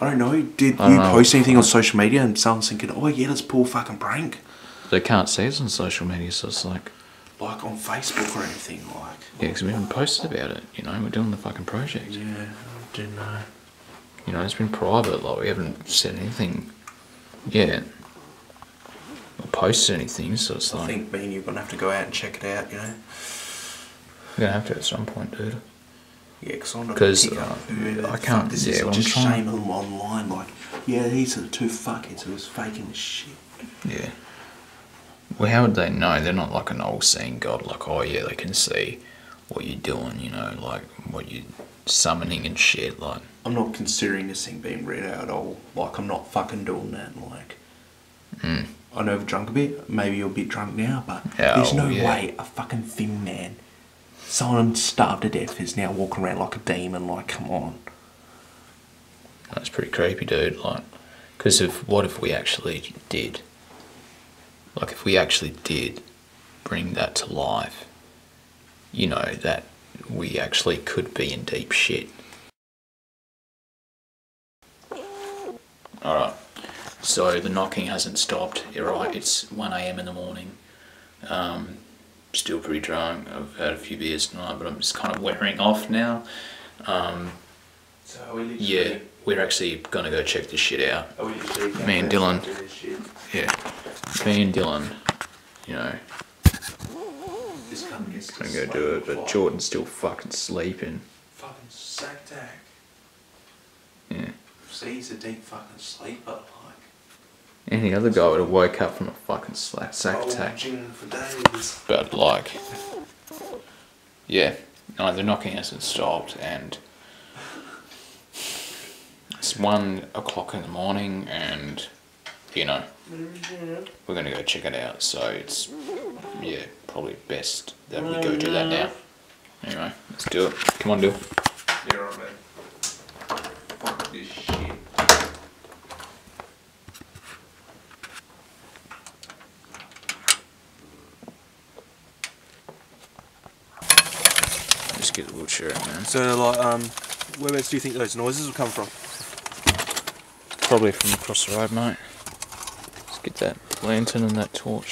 I don't know, did you post anything on social media and someone's thinking, oh yeah, let's pull a fucking prank? They can't see us on social media, so it's like. Like on Facebook or anything, like. Yeah, because we haven't posted about it, you know, we're doing the fucking project. Yeah, I do know. You know, it's been private, like, we haven't said anything yet. Or posted anything, so it's like. I think me and you're gonna have to go out and check it out, you know? We're gonna have to at some point, dude. Yeah, because I'm not gonna pick up who I can't, this is just shame them online, like, yeah, these are the two fuckheads who was faking this shit. Yeah. Well, how would they know? They're not like an old seeing god, like, oh yeah, they can see what you're doing, you know, like what you're summoning and shit, like. I'm not considering this thing being read out at all. Like, I'm not fucking doing that, like. Mm. I know I've drunk a bit, maybe you're a bit drunk now, but there's no way a fucking thin man, someone starved to death, is now walking around like a demon, like, come on. That's pretty creepy, dude, like, because of what if we actually did? Like, if we actually did bring that to life, you know, that we actually could be in deep shit. Alright, so the knocking hasn't stopped. You're right, it's 1 AM in the morning. Still pretty drunk. I've had a few beers tonight, but I'm just kind of wearing off now. So yeah, we're actually going to go check this shit out. Me and Dylan. Yeah. Me and Dylan, you know, I'm gonna go do it, but Jordan's still fucking sleeping. Fucking sack tack. Yeah. See, he's a deep fucking sleeper, like. Any other guy would have woke up from a fucking sack tack. But like, yeah, no, the knocking hasn't stopped, and it's 1 o'clock in the morning, and you know. We're gonna go check it out, so it's, yeah, probably best that we go do that now. Anyway, let's do it. Come on, Dill. Yeah, right, man. Fuck this shit. Just get the wheelchair in, man. So, like, whereabouts do you think those noises will come from? Probably from across the road, mate. Let's get that lantern and that torch.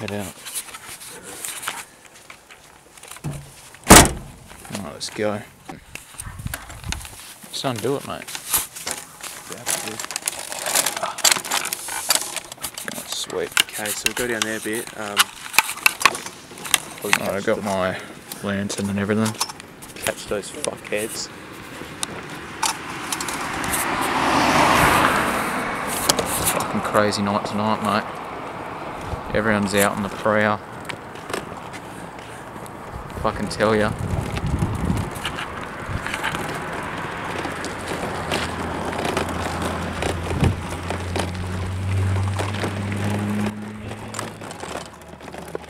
Head out. Alright, let's go. Let's undo it, mate. Oh, sweet. Okay, so we'll go down there a bit. Alright, I've got my lantern and everything. Catch those fuckheads. Fucking crazy night tonight, mate. Everyone's out on the prowl. Fucking tell ya.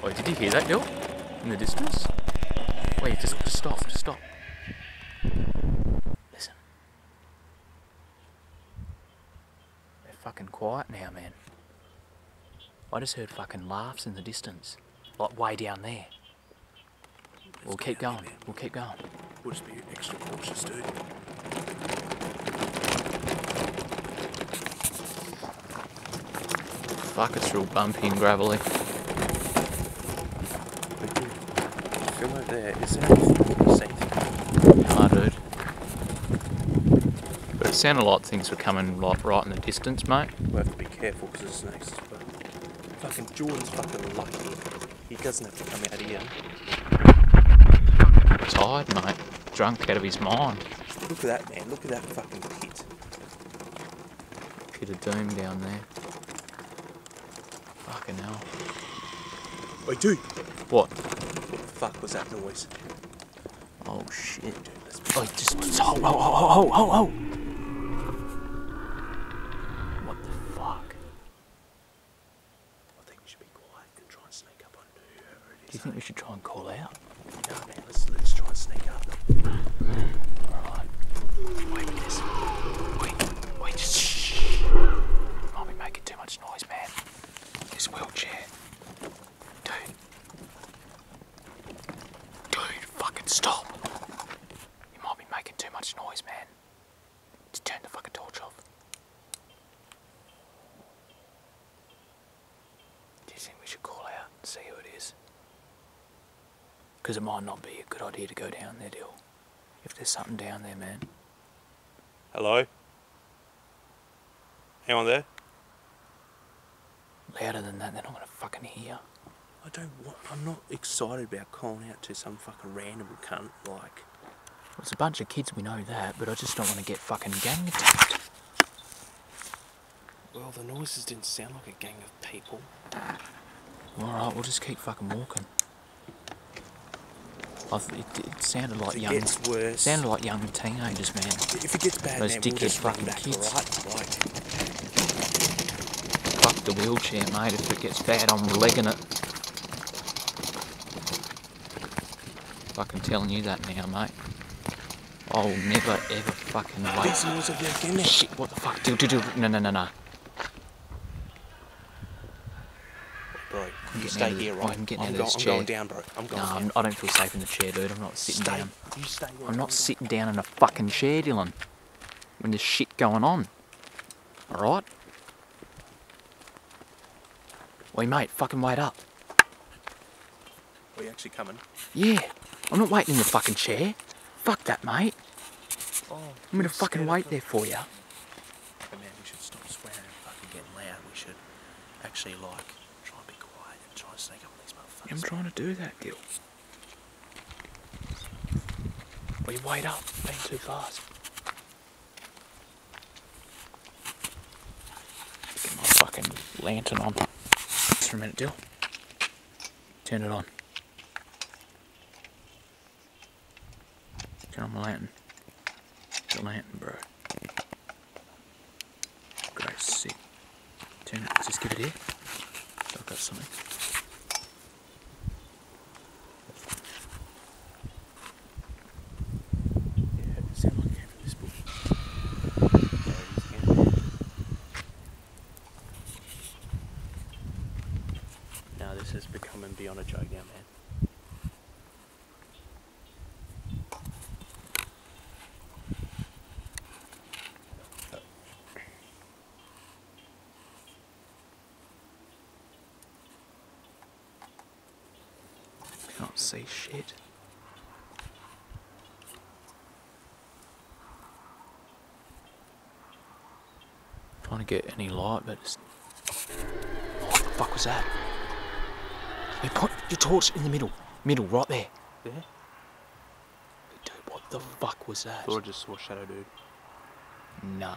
Oh, did you hear that, Dill? In the distance? Wait, just stop, just stop. Listen. They're fucking quiet now, man. I just heard fucking laughs in the distance. Like way down there. We'll keep going, we'll keep going. We'll just be extra cautious, dude. Fuck, it's real bumpy and gravelly. There, is there anything safe? Nah, dude. But it sounded like things were coming like right in the distance, mate. We'll have to be careful because there's snakes. But fucking Jordan's fucking lucky. He doesn't have to come out again. Tired, mate. Drunk out of his mind. Look at that, man. Look at that fucking pit. Pit of doom down there. Fucking hell. Oi, dude. What? What the fuck was that noise? Oh shit, dude, let's be oh, just ho ho ho ho ho ho! What the fuck? I think we should be quiet and try and sneak up on whoever it is. Do you think we should try and call out? No man, let's try and sneak up. Alright. Wait with this. Wait, just shh. Might be making too much noise, man. This wheelchair. Dude. Stop! You might be making too much noise, man. Just turn the fucking torch off. Do you think we should call out and see who it is? Because it might not be a good idea to go down there, Dill. If there's something down there, man. Hello? Anyone there? Louder than that, they're not gonna fucking hear. I don't want, I'm not excited about calling out to some fucking random cunt, like. Well, it's a bunch of kids, we know that, but I just don't want to get fucking gang attacked. Well, the noises didn't sound like a gang of people. Alright, we'll just keep fucking walking. It sounded like young... It gets worse. Sounded like young teenagers, man. If it gets bad, those dickhead we'll fucking back, kids. Right? Like. Fuck the wheelchair, mate. If it gets bad, I'm legging it. Fucking telling you that now, mate. I'll never ever fucking wait. Shit, what the fuck? Dude. No. Bro, you stay here, right? I'm getting out of this chair. I'm going down, bro. I'm going down. I don't feel safe in the chair, dude. I'm not sitting down. You stay there. I'm not sitting down in a fucking chair, Dylan. When there's shit going on. Alright? Wait, mate, fucking wait up. Are you actually coming? Yeah. I'm not waiting in the fucking chair. Fuck that, mate. Oh, I'm gonna fucking wait there for you. But man, we should stop swearing and fucking getting loud. We should actually, like, try and be quiet and try and sneak up on these motherfuckers. Yeah, I'm trying to do that, Gil. Well, you wait up. You're being too fast. Get my fucking lantern on. Just for a minute, Gil. Turn it on. Turn on my lantern. The lantern, bro. Great, sick. Turn it. Just give it here. I've got something. say shit. Trying to get any light, but it's... What the fuck was that? Hey, point your torch in the middle. Middle, right there. There? Dude, what the fuck was that? I thought I just saw a shadow, dude. Nah.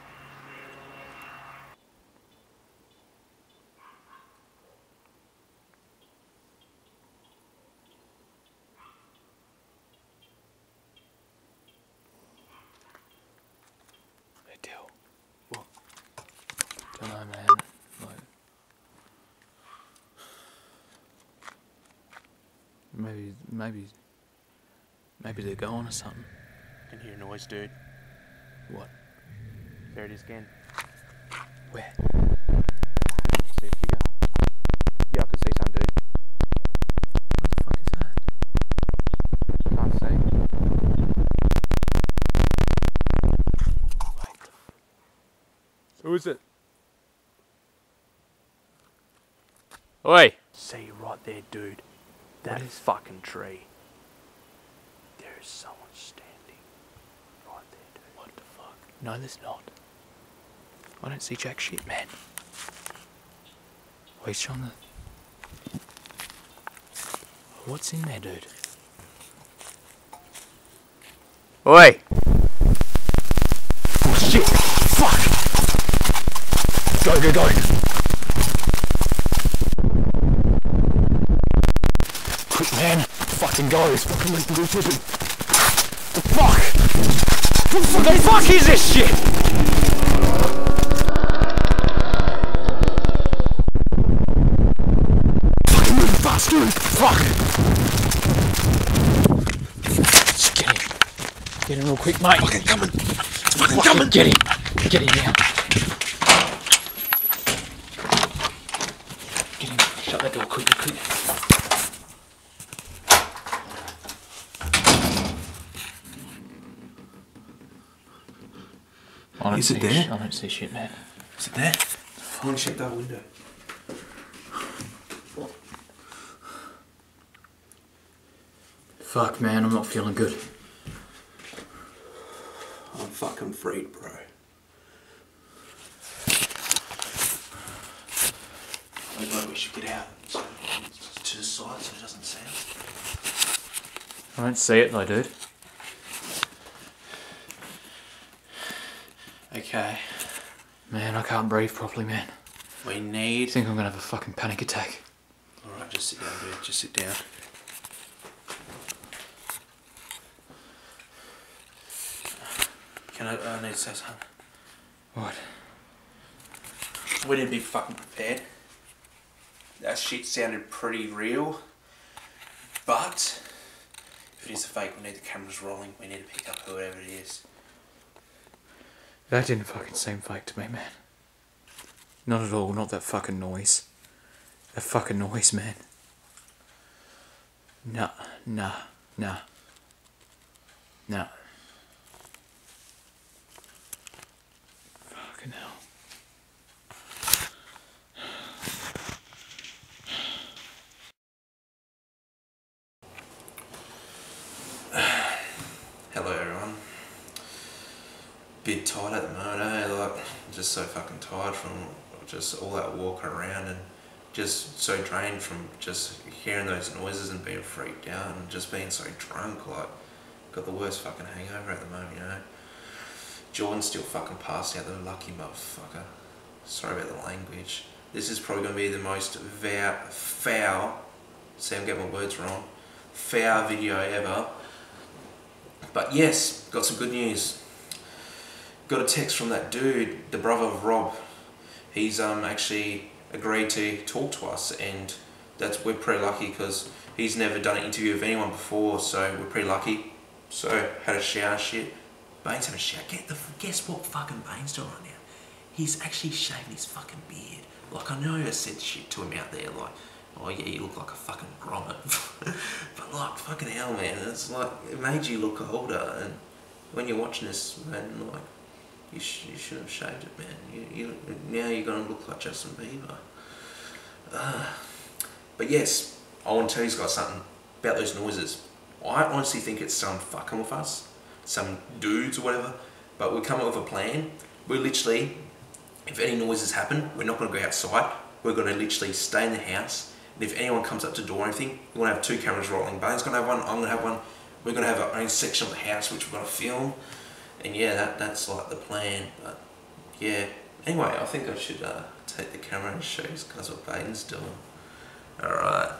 Maybe they're going or something. I can hear a noise, dude. What? There it is again. Where? I can see a figure. Yeah, I can see some, dude. What the fuck is that? I can't see. Wait. Who is it? Oi! See you right there, dude. That fucking tree. There is someone standing right there, dude. What the fuck? No, there's not. I don't see jack shit, man. Oh, he's trying to... What's in there, dude? Oi! Oh, shit! Fuck! Go, go, go! Fucking go, it's fucking like the tipping. The fuck? What the fuck is this shit? Fucking move fast, dude! Fuck! Just get him. Get him real quick, mate. Fucking coming! Fucking coming! Get him! Get him now. Get him. Shut that door quick, quick. Is it there? I don't see shit, man. Is it there? I want to check that window. Fuck, man, I'm not feeling good. I'm fucking freed, bro. I think we should get out to the side so it doesn't sound. I don't see it though, dude. Okay. Man, I can't breathe properly, man. We need... I think I'm gonna have a fucking panic attack. Alright, just sit down, dude. Just sit down. Can I need to say something. What? We didn't be fucking prepared. That shit sounded pretty real. But... if it is a fake, we need the cameras rolling. We need to pick up whoever it is. That didn't fucking seem fake to me, man. Not at all, not that fucking noise. That fucking noise, man. Nah, nah, nah. Nah. Fucking hell. Bit tired at the moment, eh? Like, just so fucking tired from just all that walking around and just so drained from just hearing those noises and being freaked out and just being so drunk, like, got the worst fucking hangover at the moment, you know? Jordan's still fucking passed out, the lucky motherfucker. Sorry about the language. This is probably gonna be the most foul, see I'm getting my words wrong, foul video ever. But yes, got some good news. Got a text from that dude, the brother of Rob. He's actually agreed to talk to us, and that's we're pretty lucky because he's never done an interview with anyone before, so we're pretty lucky. So had a shower, shit. Bane's having a shower. Guess what fucking Bane's doing right now? He's actually shaving his fucking beard. Like, I know I said shit to him out there, like, oh yeah, you look like a fucking grommet, but like fucking hell, man, it's like it made you look older. And when you're watching this, man, like. You should have shaved it, man. Now you're going to look like Justin Bieber. But yes, I want to tell you guys something. about those noises. I honestly think it's some fucking with us, some dudes or whatever, but we come up with a plan. We literally, if any noises happen, we're not going to go outside. We're going to literally stay in the house, and if anyone comes up to the door or anything, we're going to have two cameras rolling. Bane's going to have one, I'm going to have one. We're going to have our own section of the house which we're going to film, and yeah, that's like the plan. But yeah, anyway, I think I should take the camera and show you guys what Bane's doing. Alright.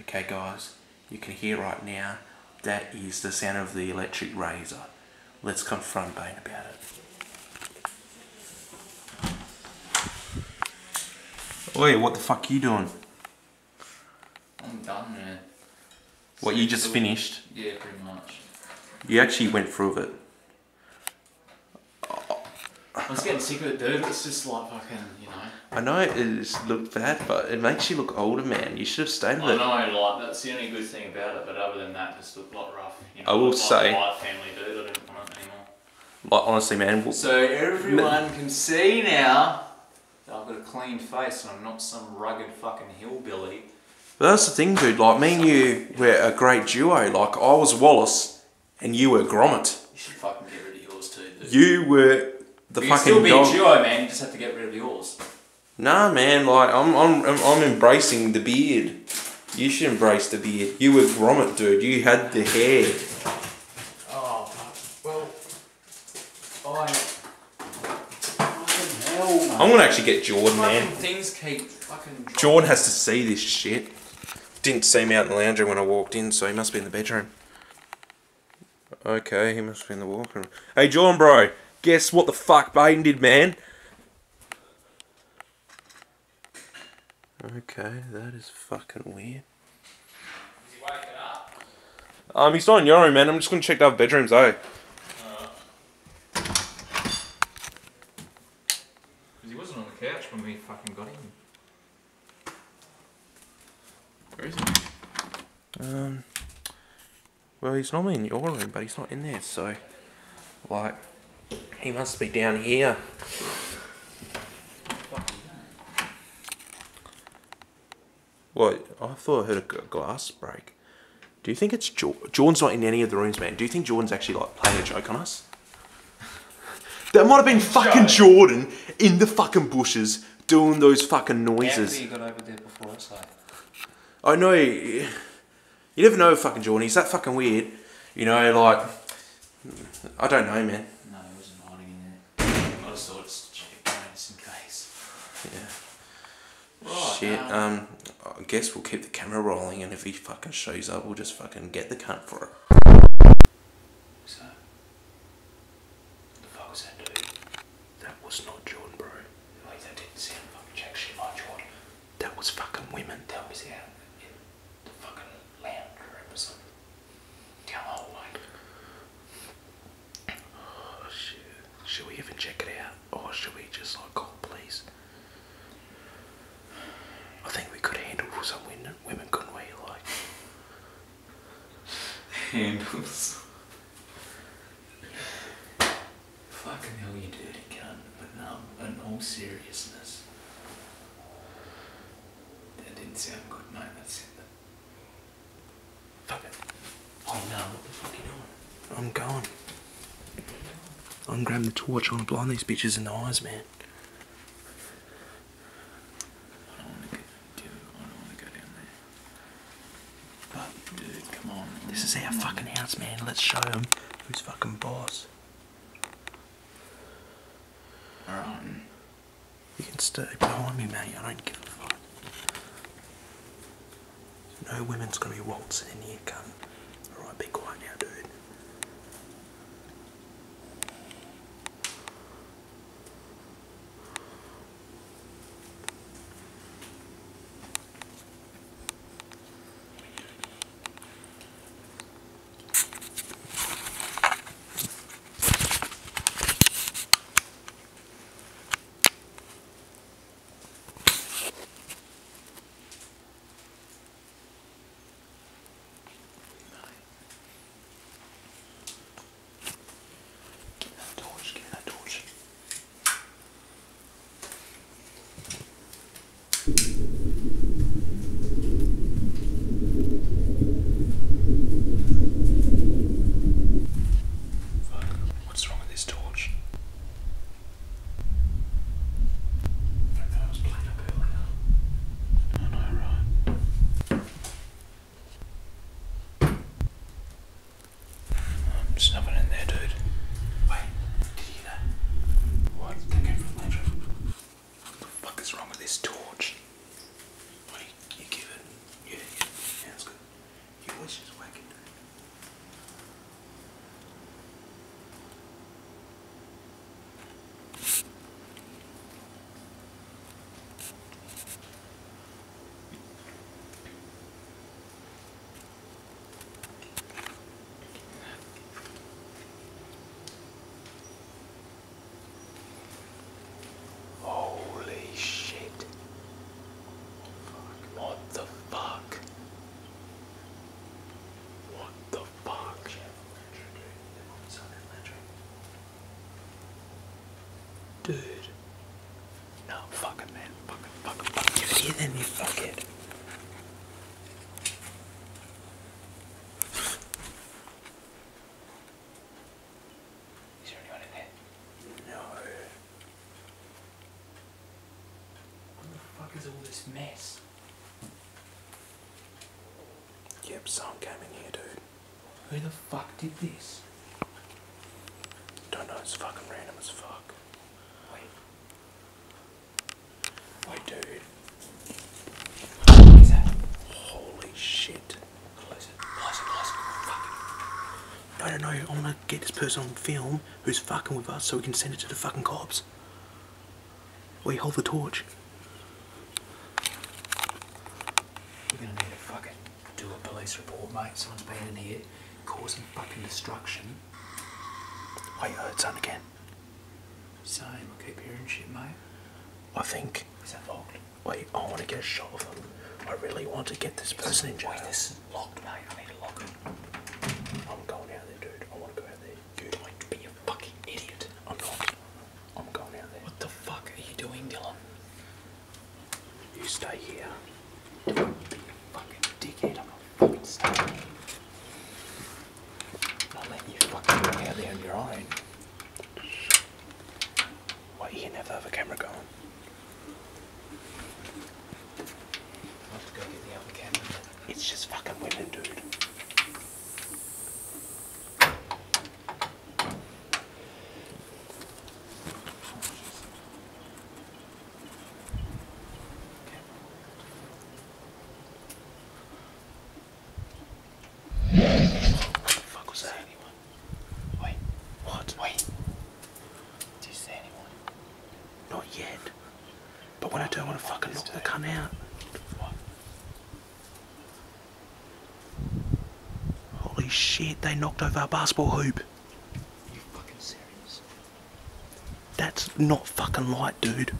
Okay guys, you can hear right now, that is the sound of the electric razor. Let's confront Bane about it. Oi, what the fuck you doing? I'm done, man. What, you just finished? Yeah, pretty much. You actually went through with it. I was getting sick of it, dude. It's just like fucking, you know. I know it looked bad, but it makes you look older, man. You should have stayed with it. I know, like, that's the only good thing about it, but other than that, it just looked like rough. You know, I will say. Like family, dude. I didn't want it anymore. Like, honestly, man. We'll, so everyone can see now that I've got a clean face and I'm not some rugged fucking hillbilly. But that's the thing, dude. Like, me and you were a great duo. Like, I was Wallace and you were Gromit. You should fucking get rid of yours, too, dude. You were. You can still be a duo, man. You just have to get rid of yours. Nah, man. Like I'm embracing the beard. You should embrace the beard. You were Gromit, dude. You had the hair. Oh, well, fucking hell, man. I'm gonna actually get Jordan, man. Things keep fucking. Jordan has to see this shit. Didn't see me out in the lounge room when I walked in, so he must be in the bedroom. Okay, he must be in the walk room. Hey, Jordan, bro. Guess what the fuck Bane did, man? Okay, that is fucking weird. Is he waking up? He's not in your room, man. I'm just gonna check the other bedrooms, though. Because he wasn't on the couch when we fucking got in. Where is he? Well, he's normally in your room, but he's not in there, so, like. He must be down here. What? I thought I heard a glass break. Do you think it's Jordan's not in any of the rooms, man? Do you think Jordan's actually like playing a joke on us? That might have been fucking Jordan in the fucking bushes doing those fucking noises. Anthony got over there before us, though. I know. You never know fucking Jordan. He's that fucking weird. You know, like. I don't know, man. Right, shit, I guess we'll keep the camera rolling, and if he fucking shows up, we'll just fucking get the cunt for it. So, what the fuck was that, dude? That was not Jordan, bro. Wait, that didn't sound fucking jack shit like Jordan. That was fucking women. That was out in the fucking lounge room or something. Down the hallway. Oh, shit. Should we even check it out, or should we just, like, call the police? I think we could handle some women, couldn't we? Like handles. Fucking hell, you dirty cunt! But in all seriousness, that didn't sound good, mate. That's it. Fuck it. Oh no! What the fuck are you doing? I'm going. I'm grabbing the torch. I'm gonna blind these bitches in the eyes, man. This is our fucking house, man. Let's show them who's fucking boss. Alright. You can stay behind me, mate. I don't give a fuck. No women's gonna be waltzing in here, cunt. Alright, be quiet now, dude. Dude. No, fuck it, man. Fuck it. You see it, then you fuck it. Is there anyone in there? No. What the fuck is all this mess? Yep, someone came in here, dude. Who the fuck did this? Don't know, it's fucking random as fuck. Wait, dude. What is that? Holy shit. Close it. Fuck it. I don't know, I wanna get this person on film who's fucking with us so we can send it to the fucking cops. Wait, hold the torch. We're gonna need to fucking do a police report, mate. Someone's been in here causing fucking destruction. Wait, I heard something again. Same, I keep hearing shit, mate. I think. Is that locked? Wait, I want to get a shot of them. I really want to get this person in jail. Wait, this is locked, mate. I need to lock it. I'm going out there, dude. I want to go out there. Dude, I'd be a fucking idiot. I'm not. I'm going out there. What the fuck are you doing, Dylan? You stay here. Don't be a fucking dickhead. I'm not fucking staying. I'm not letting you fucking go out there on your own. Wait, you can have the camera going. It's just fucking women, dude. Shit, they knocked over our basketball hoop. Are you fucking serious? That's not fucking light, dude.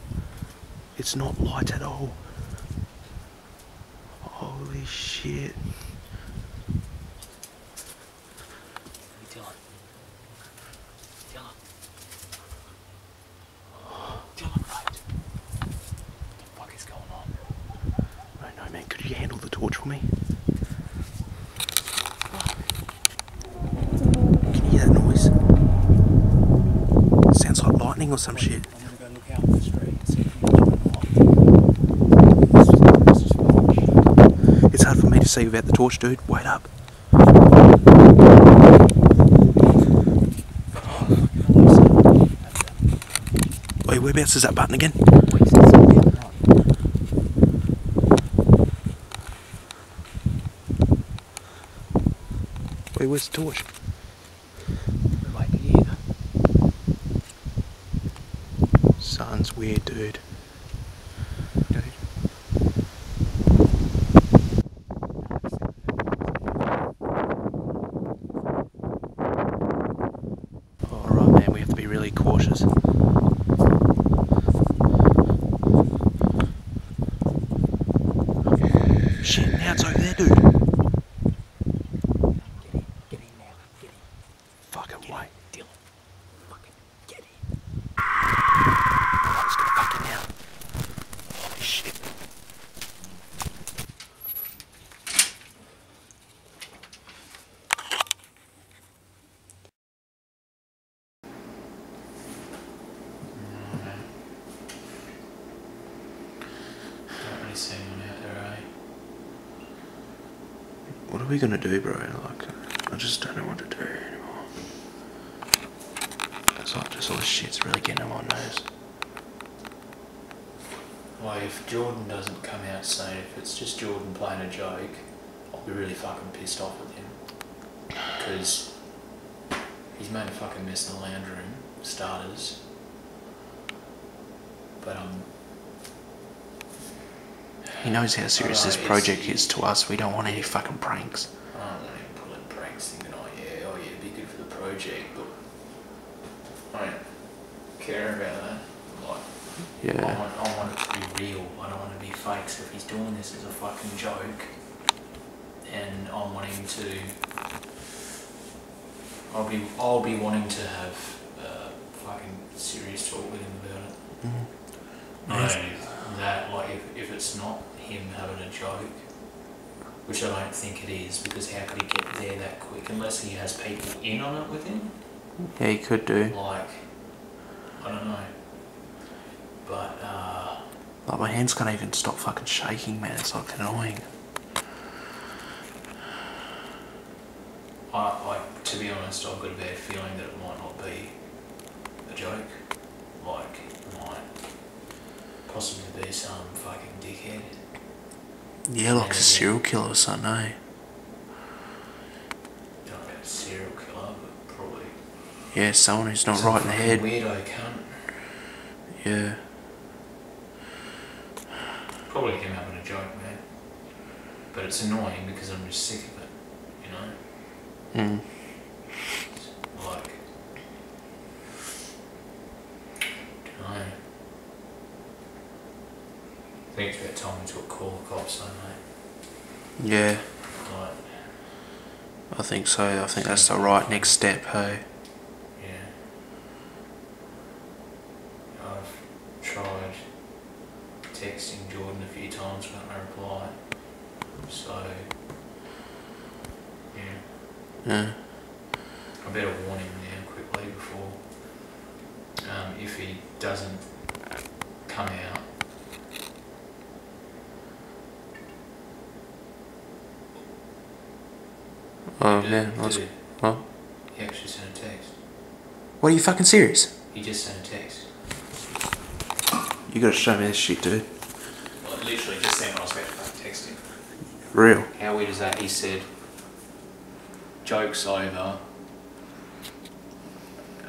It's not light at all. Holy shit. Dylan, mate. What the fuck is going on? I don't know, man. Could you handle the torch for me? Or some shit. I'm gonna go look out the street and see if you can. It's hard for me to see without the torch, dude. Wait up. Wait, whereabouts is that button again? Wait, where's the torch? Sounds weird, dude. Alright, man, we have to be really cautious. Shit, now it's over there, dude. What are we gonna do, bro? Like, I just don't know what to do anymore. It's like just all this shit's really getting on my nose. Well, if Jordan doesn't come out soon, if it's just Jordan playing a joke, I'll be really fucking pissed off with him. Because he's made a fucking mess in the lounge room, starters. But he knows how serious this project is to us. We don't want any fucking pranks. I don't want any pulling pranks thinking, oh yeah, it'd be good for the project, but I don't care about that. Like, yeah. I want it to be real. I don't want it to be fake. So if he's doing this as a fucking joke, and I want him to, I'll be wanting to have fucking fucking serious talk with him about it. Mm-hmm. Not only that, like if it's not him having a joke, which I don't think it is, because how could he get there that quick unless he has people in on it with him? Yeah, he could do. Like, I don't know. But, like my hands can't even stop fucking shaking, man. It's like annoying. Like, to be honest, I've got a bad feeling that it might not be a joke. Like, it might possibly be some fucking dickhead. Yeah, like a serial killer or something, eh? Not a serial killer, but probably... Yeah, someone who's not right in the head. Weirdo cunt. Yeah. Probably came up with a joke, man. But it's annoying because I'm just sick of it, you know? Mm. Like... I don't know. I think it's about time we took call the cops, though, mate. Yeah. Right. I think so. I think that's the right next step, hey? Yeah. I've tried texting Jordan a few times without no reply. So, yeah. Yeah. I better warn him now quickly before, if he doesn't come out. Oh, yeah, that's... Huh? He actually sent a text. What, are you fucking serious? He just sent a text. You gotta show me this shit, dude. Well, it literally just sent when I was about to fucking text him. Real? How weird is that? He said, joke's over.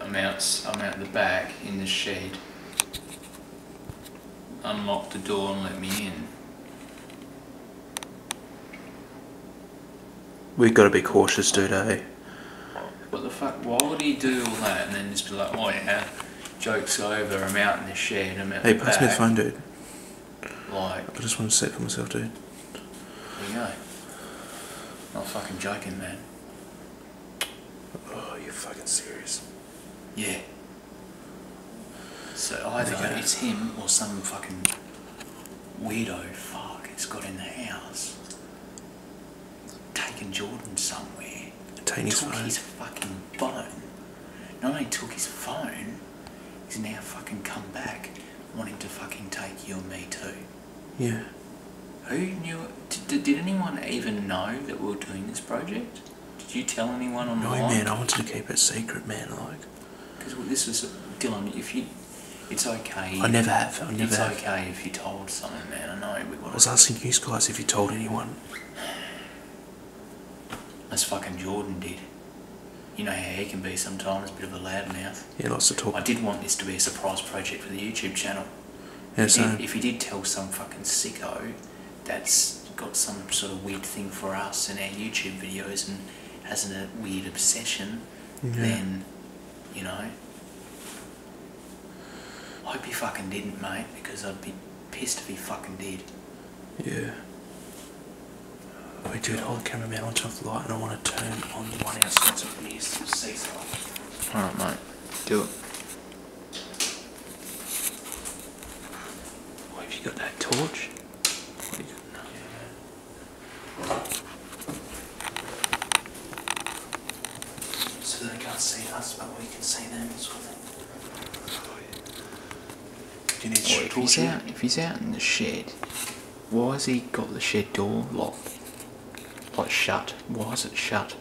I'm out the back, in the shed. Unlock the door and let me in. We've got to be cautious, dude, eh? What the fuck? Why would he do all that and then just be like, oh yeah, joke's over, I'm out in the shed, I'm out in the back. Hey, pass me the phone, dude. Like... I just want to set for myself, dude. There you go. Not fucking joking, man. Oh, you're fucking serious. Yeah. So either it's him or some fucking weirdo fuck it's got in the house. Taking Jordan somewhere. Taking his phone. Took his fucking phone. Not only took his phone, he's now fucking come back wanting to fucking take you and me too. Yeah. Who knew it? Did anyone even know that we were doing this project? Did you tell anyone online? No, man, I wanted to keep it secret, man, like. Because well, this was, Dylan, if you, it's okay. I never have, I never it's have. It's okay if you told someone, man, I know. I was asking you guys if you told anyone. As fucking Jordan did. You know how he can be sometimes, a bit of a loudmouth. Yeah, lots of talk. I did want this to be a surprise project for the YouTube channel. Yeah, so if he did tell some fucking sicko that's got some sort of weird thing for us in our YouTube videos and has a weird obsession, yeah, then, you know, I hope he fucking didn't, mate, because I'd be pissed if he fucking did. Yeah. Wait, dude, hold the camera man on top of the light and I want to turn on the 1 ounce glass of beer to see something. Alright, mate. Do it. Why have you got that torch? What have you got? Yeah. So they can't see us, but we can see them sort of thing. Do you need a torch? If he's out in the shed, why has he got the shed door locked? Like shut. Why is it shut?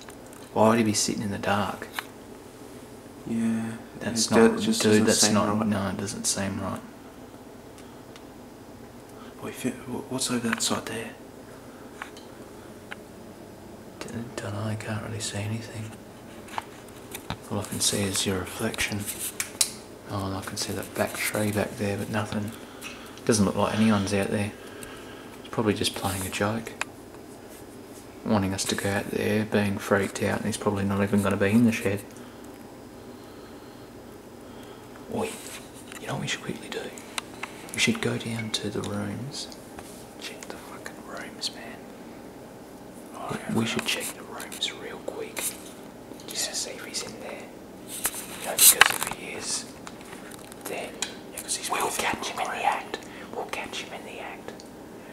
Why would he be sitting in the dark? Yeah. That's not, just dude, that's not, right. No, it doesn't seem right. What's over that side there? Don't know, I can't really see anything. All I can see is your reflection. Oh, and I can see that back tree back there, but nothing. Doesn't look like anyone's out there. It's probably just playing a joke. Wanting us to go out there, being freaked out, and he's probably not even going to be in the shed. Oi, you know what we should quickly do? We should go down to the rooms. Check the fucking rooms, man. Oh, yeah, we should check the rooms real quick. Just to see if he's in there. You know, because if he is, We'll catch him in the act. We'll catch him in the act.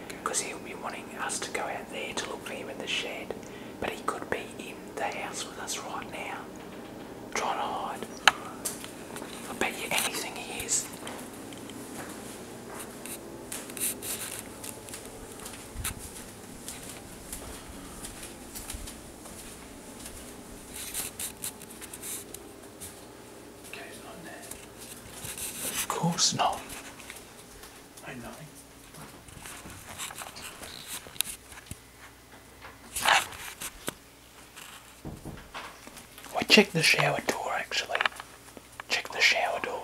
Because he'll be wanting us to go out there to look for him in the shed. But he could be in the house with us right now, trying to hide. I bet you anything he is. Of course not. I know. I checked the shower door actually. Check the shower door.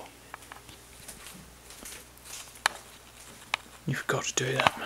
You've got to do that, mate.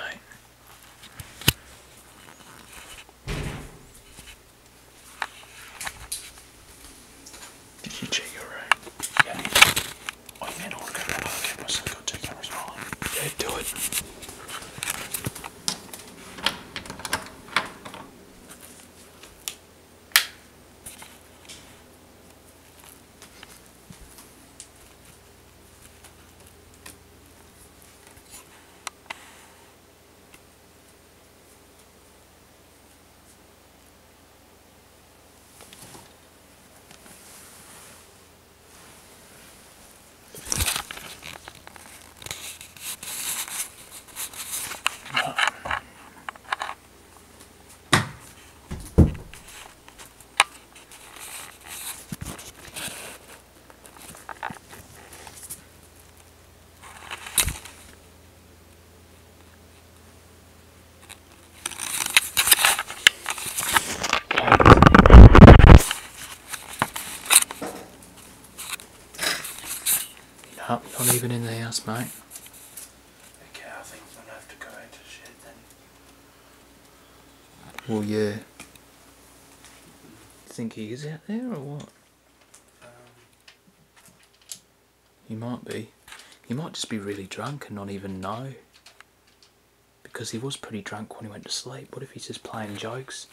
Not even in the house, mate. Okay, I think I'm gonna have to go out to the shed then. Well, yeah. Think he is out there or what? He might be. He might just be really drunk and not even know. Because he was pretty drunk when he went to sleep. What if he's just playing jokes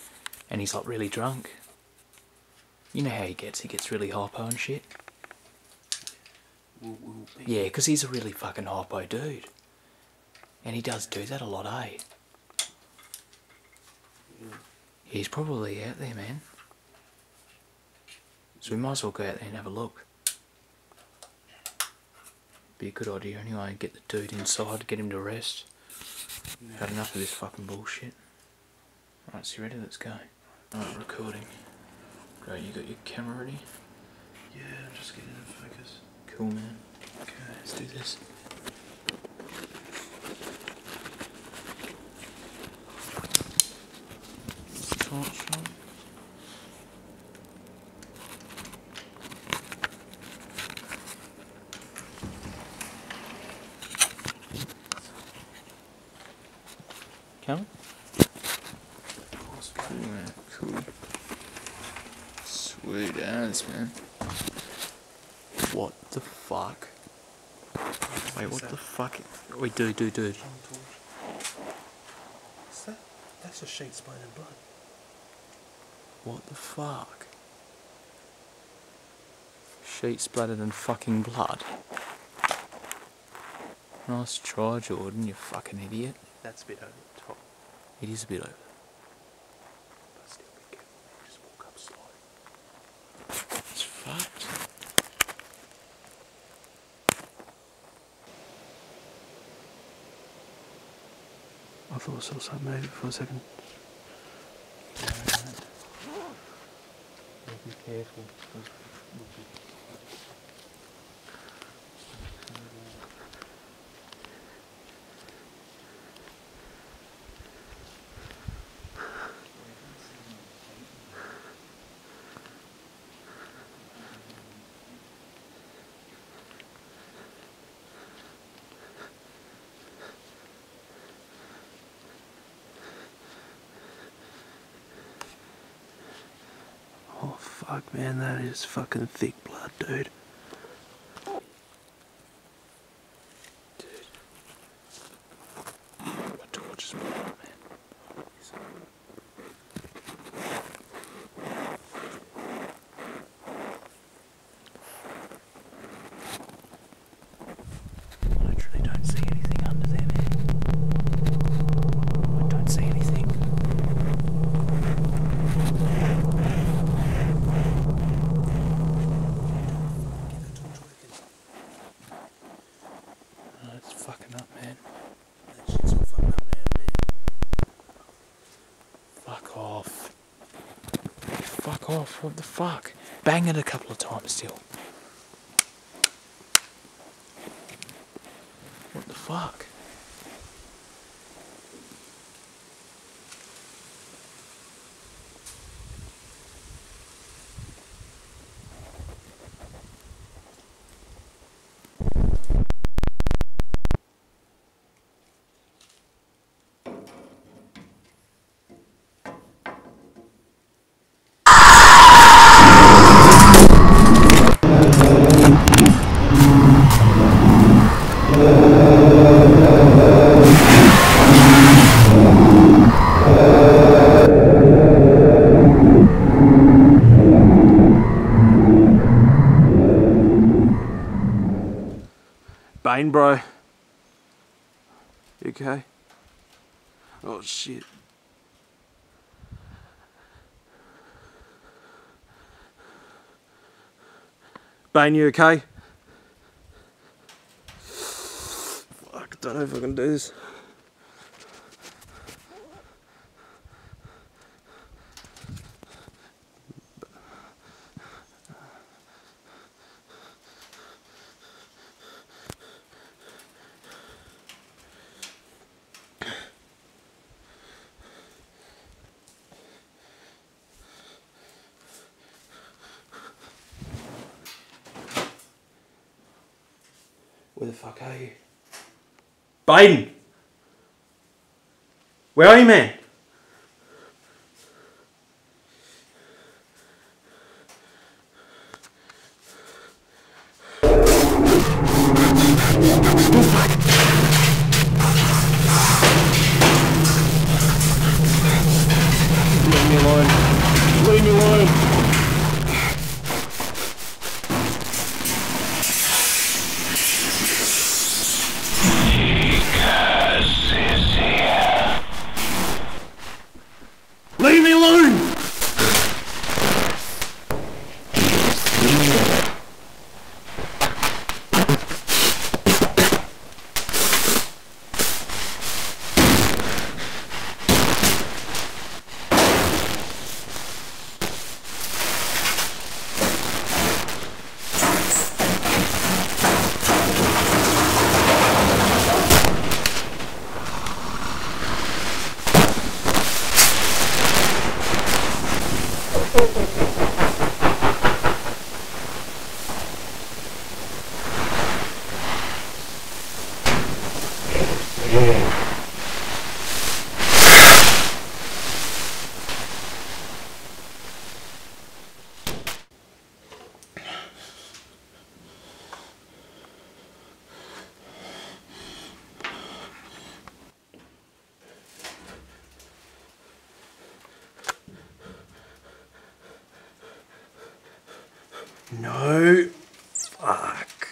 and he's like really drunk? You know how he gets. He gets really hypo and shit. Yeah, because he's a really fucking hypo dude. And he does do that a lot, eh? Yeah. He's probably out there, man. So we might as well go out there and have a look. Be a good idea anyway, get the dude inside, get him to rest. No. Had enough of this fucking bullshit. Alright, so you ready? Let's go. Alright, recording. Great, you got your camera ready? Yeah, I'm just getting in focus. Cool, man. Okay, let's do this. Torch on. Come. Cool, man. Cool. Sweet ass, man. What the fuck? Wait, what the fuck? Wait, dude. What's that? That's a sheet spined in blood. What the fuck? Sheet splattered in fucking blood. Nice try, Jordan, you fucking idiot. That's a bit over the top. It is a bit over. But still be careful, just walk up slow. It's fucked. I thought I saw something move for a second. Be careful. Fuck, man, that is fucking thick blood, dude. My torch is blown, man. back off, what the fuck? Bang it a couple of times still. What the fuck? Bane, bro. You okay? Oh shit. Bane, you okay? Fuck, I don't know if I can do this. Where the fuck are you? Bane! Where are you, man? No. Fuck.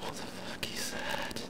What the fuck is that?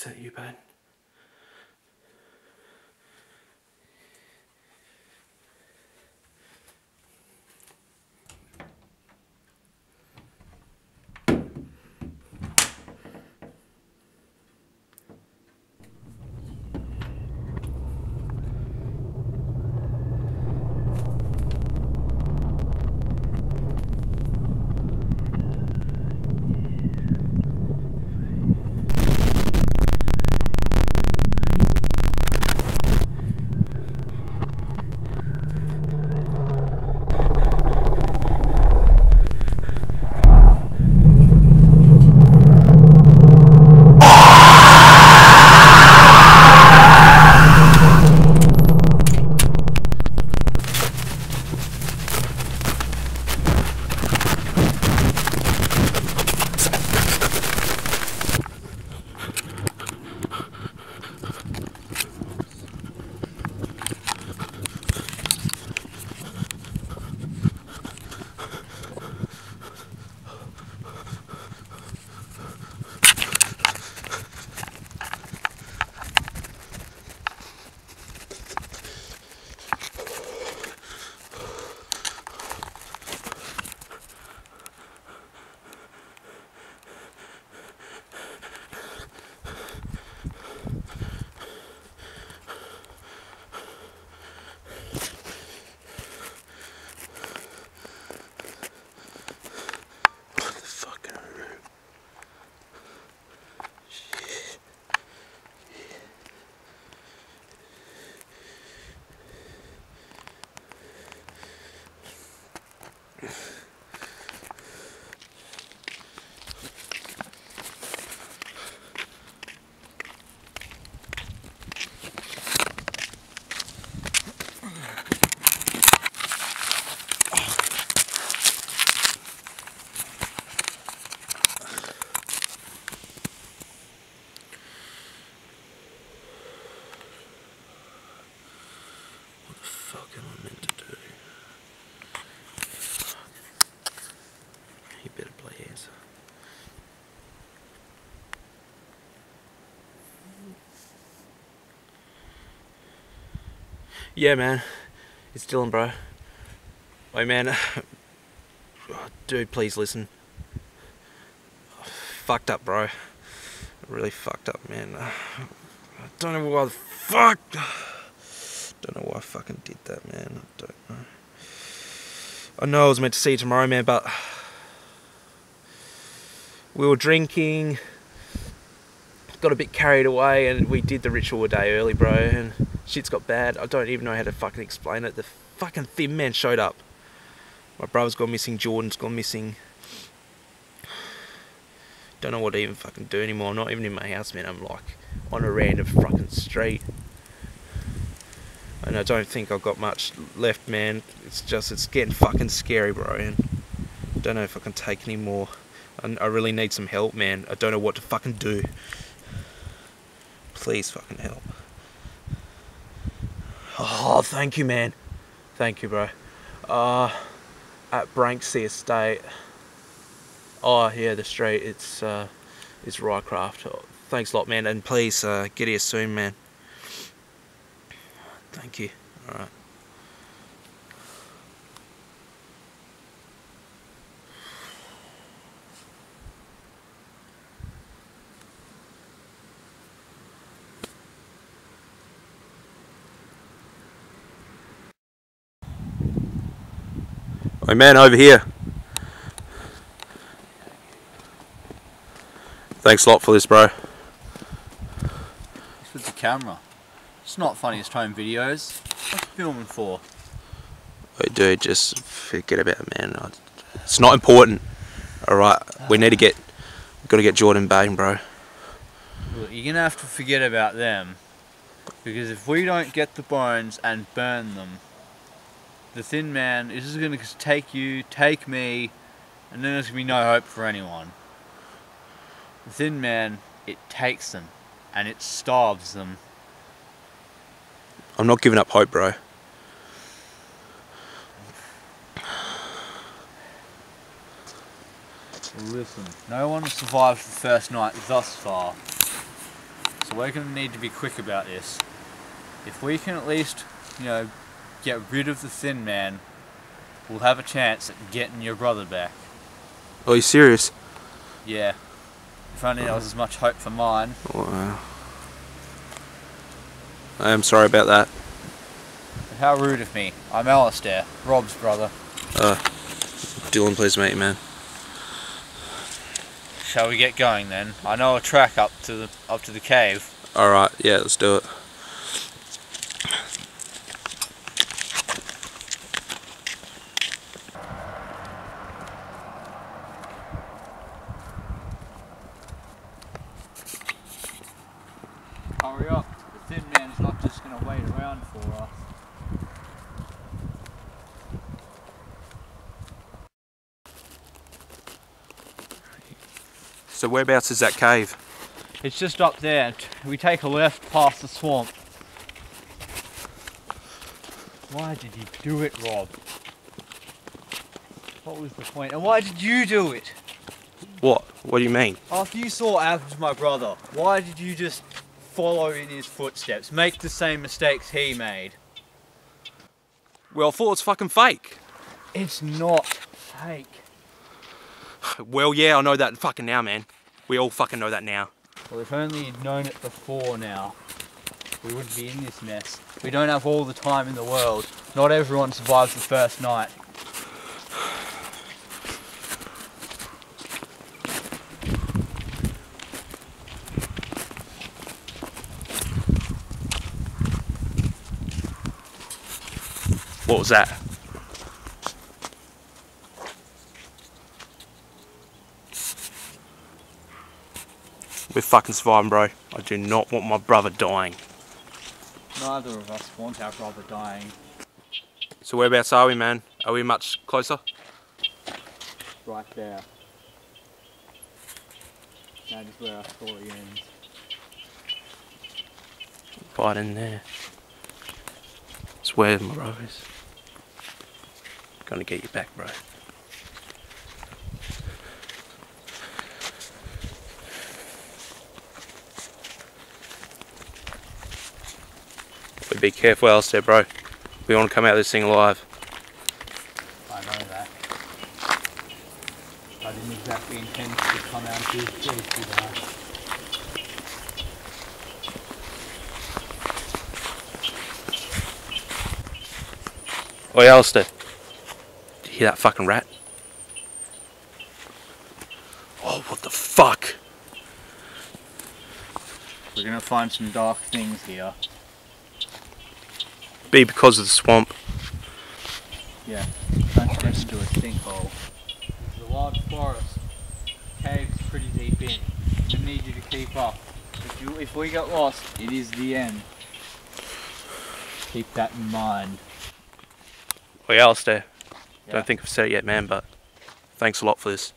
Is that you, Ben? Yeah, man, it's Dylan, bro. Oh, man, oh, dude, please listen. Oh, fucked up, bro. Really fucked up, man. I don't know why the fuck. Don't know why I fucking did that, man. I don't know. I know I was meant to see you tomorrow, man, but we were drinking, got a bit carried away, and we did the ritual a day early, bro, and shit's got bad. I don't even know how to fucking explain it. The fucking Thin Man showed up. My brother's gone missing. Jordan's gone missing. Don't know what to even fucking do anymore. I'm not even in my house, man. I'm like on a random fucking street. And I don't think I've got much left, man. It's just, it's getting fucking scary, bro. And I don't know if I can take any more. I really need some help, man. I don't know what to fucking do. Please fucking help. Oh, thank you, man. Thank you, bro. At Branksy Estate. Oh, yeah, the street. It's Ryecraft. Oh, thanks a lot, man. And please, get here soon, man. Thank you. All right. Oh, man, over here. Thanks a lot for this, bro. It's with the camera. It's not funniest home videos. What's filming for? Oh, dude, just forget about it, man. It's not important. All right, we need to get. We've got to get Jordan Bane, bro. Look, you're gonna have to forget about them, because if we don't get the bones and burn them, the Thin Man is just going to take you, take me, and then there's going to be no hope for anyone. The Thin Man, it takes them, and it starves them. I'm not giving up hope, bro. Listen, no one has survived the first night thus far. So we're going to need to be quick about this. If we can at least, you know, get rid of the Thin Man, we'll have a chance at getting your brother back. Oh, you serious? Yeah. If only there was as much hope for mine. Wow. I am sorry about that. How rude of me. I'm Alistair, Rob's brother. Dylan, please, mate, man. Shall we get going then? I know a track up to the cave. All right, yeah, let's do it. Hurry up! The Thin Man's not just gonna wait around for us. So whereabouts is that cave? It's just up there. We take a left past the swamp. Why did you do it, Rob? What was the point? And why did you do it? What? What do you mean? After you saw what happened to my brother, why did you just follow in his footsteps? Make the same mistakes he made? Well, I thought it was fucking fake. It's not fake. Well, yeah, I know that fucking now, man. We all fucking know that now. Well, if only you'd known it before now, we wouldn't be in this mess. We don't have all the time in the world. Not everyone survives the first night. What was that? We're fucking surviving, bro. I do not want my brother dying. Neither of us want our brother dying. So whereabouts are we, man? Are we much closer? Right there. That is where our story ends. Right in there. It's where my brother is. Gonna get you back, bro. Be careful, Alistair, bro. We want to come out of this thing alive. I know that. I didn't exactly intend to come out of this place today. Oi, Alistair. Did you hear that fucking rat? Oh, what the fuck? We're gonna find some dark things here. Be because of the swamp. Yeah, don't get into a sinkhole. It's a large forest. Cave's pretty deep in. We need you to keep up. If we get lost, it is the end. Keep that in mind. Oi, Alistair. Yeah. Don't think I've said it yet, man, but thanks a lot for this.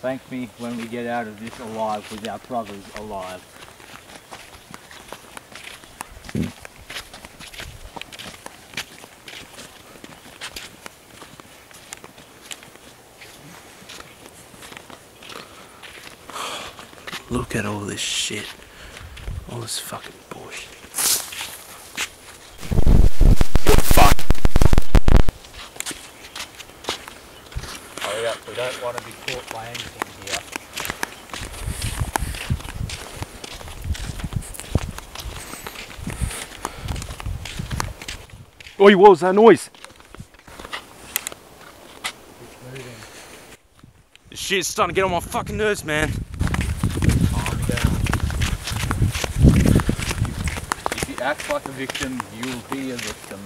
Thank me when we get out of this alive with our brothers alive. Look at all this shit, all this fucking bush. Fuck. Hurry up, we don't want to be caught by anything here. Oi, what was that noise? It's moving. This shit's starting to get on my fucking nerves, man. Act like a victim, you'll be a victim.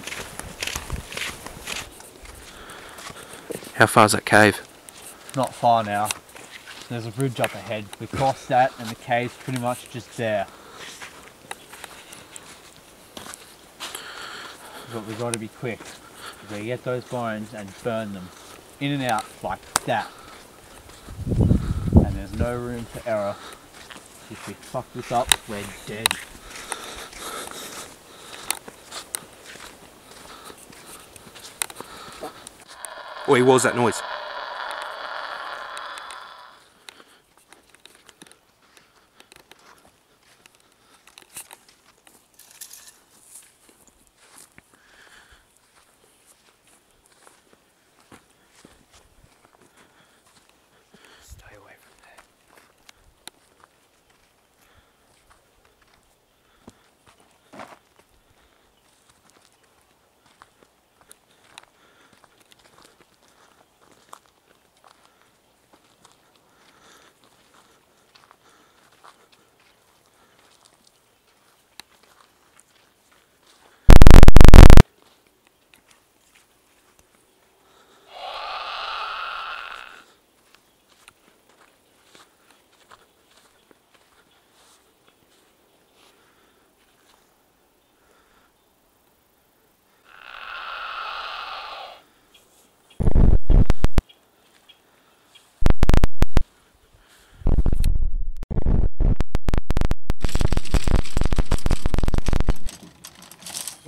How far is that cave? Not far now. There's a bridge up ahead. We cross that and the cave's pretty much just there. But we've got to be quick. We've got to get those bones and burn them. In and out like that. And there's no room for error. If we fuck this up, we're dead. Oi, what was that noise?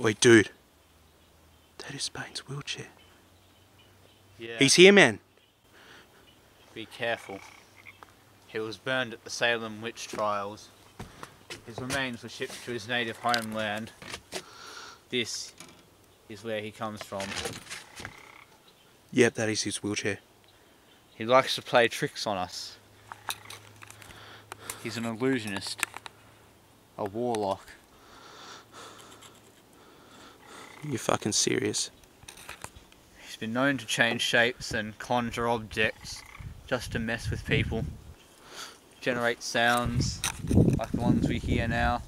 Wait, dude. That is Bane's wheelchair. Yeah. He's here, man. Be careful. He was burned at the Salem Witch Trials. His remains were shipped to his native homeland. This is where he comes from. Yep, that is his wheelchair. He likes to play tricks on us. He's an illusionist. A warlock. You're fucking serious. He's been known to change shapes and conjure objects just to mess with people. Generate sounds like the ones we hear now.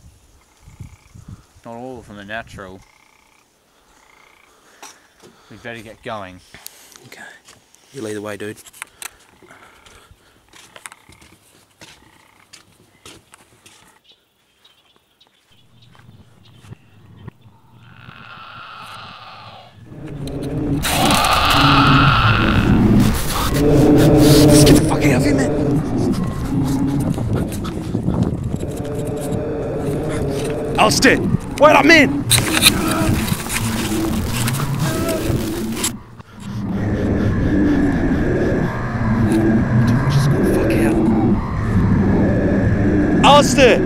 Not all of them are natural. We'd better get going. Okay. You lead the way, dude. Alistair! Wait, I'm in! Just go fuck out. Alistair!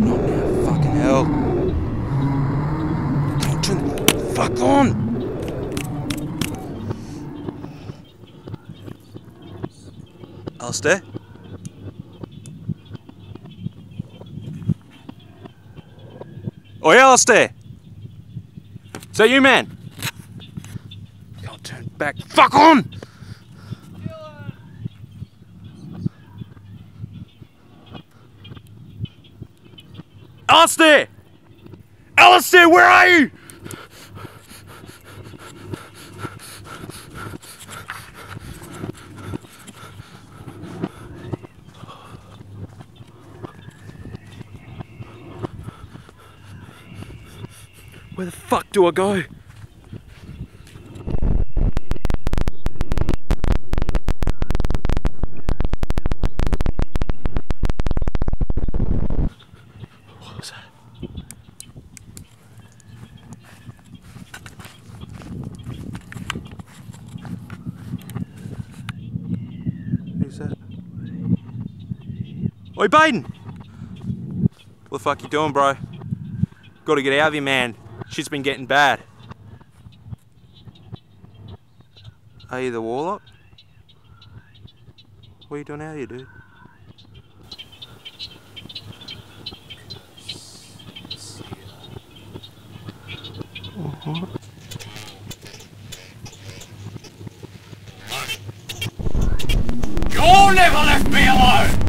Not now, fucking hell. Don't turn the fuck on! Alistair? Oi, Alistair! Is that you, man? Can't turn back. Fuck on! Alistair! Alistair, where are you? Where the fuck do I go? What was that? Who's that? Oi, Bane! What the fuck you doing, bro? Gotta get out of here, man. She's been getting bad. Are you the warlock? What are you doing out here, dude? Uh-huh. You'll never leave me alone!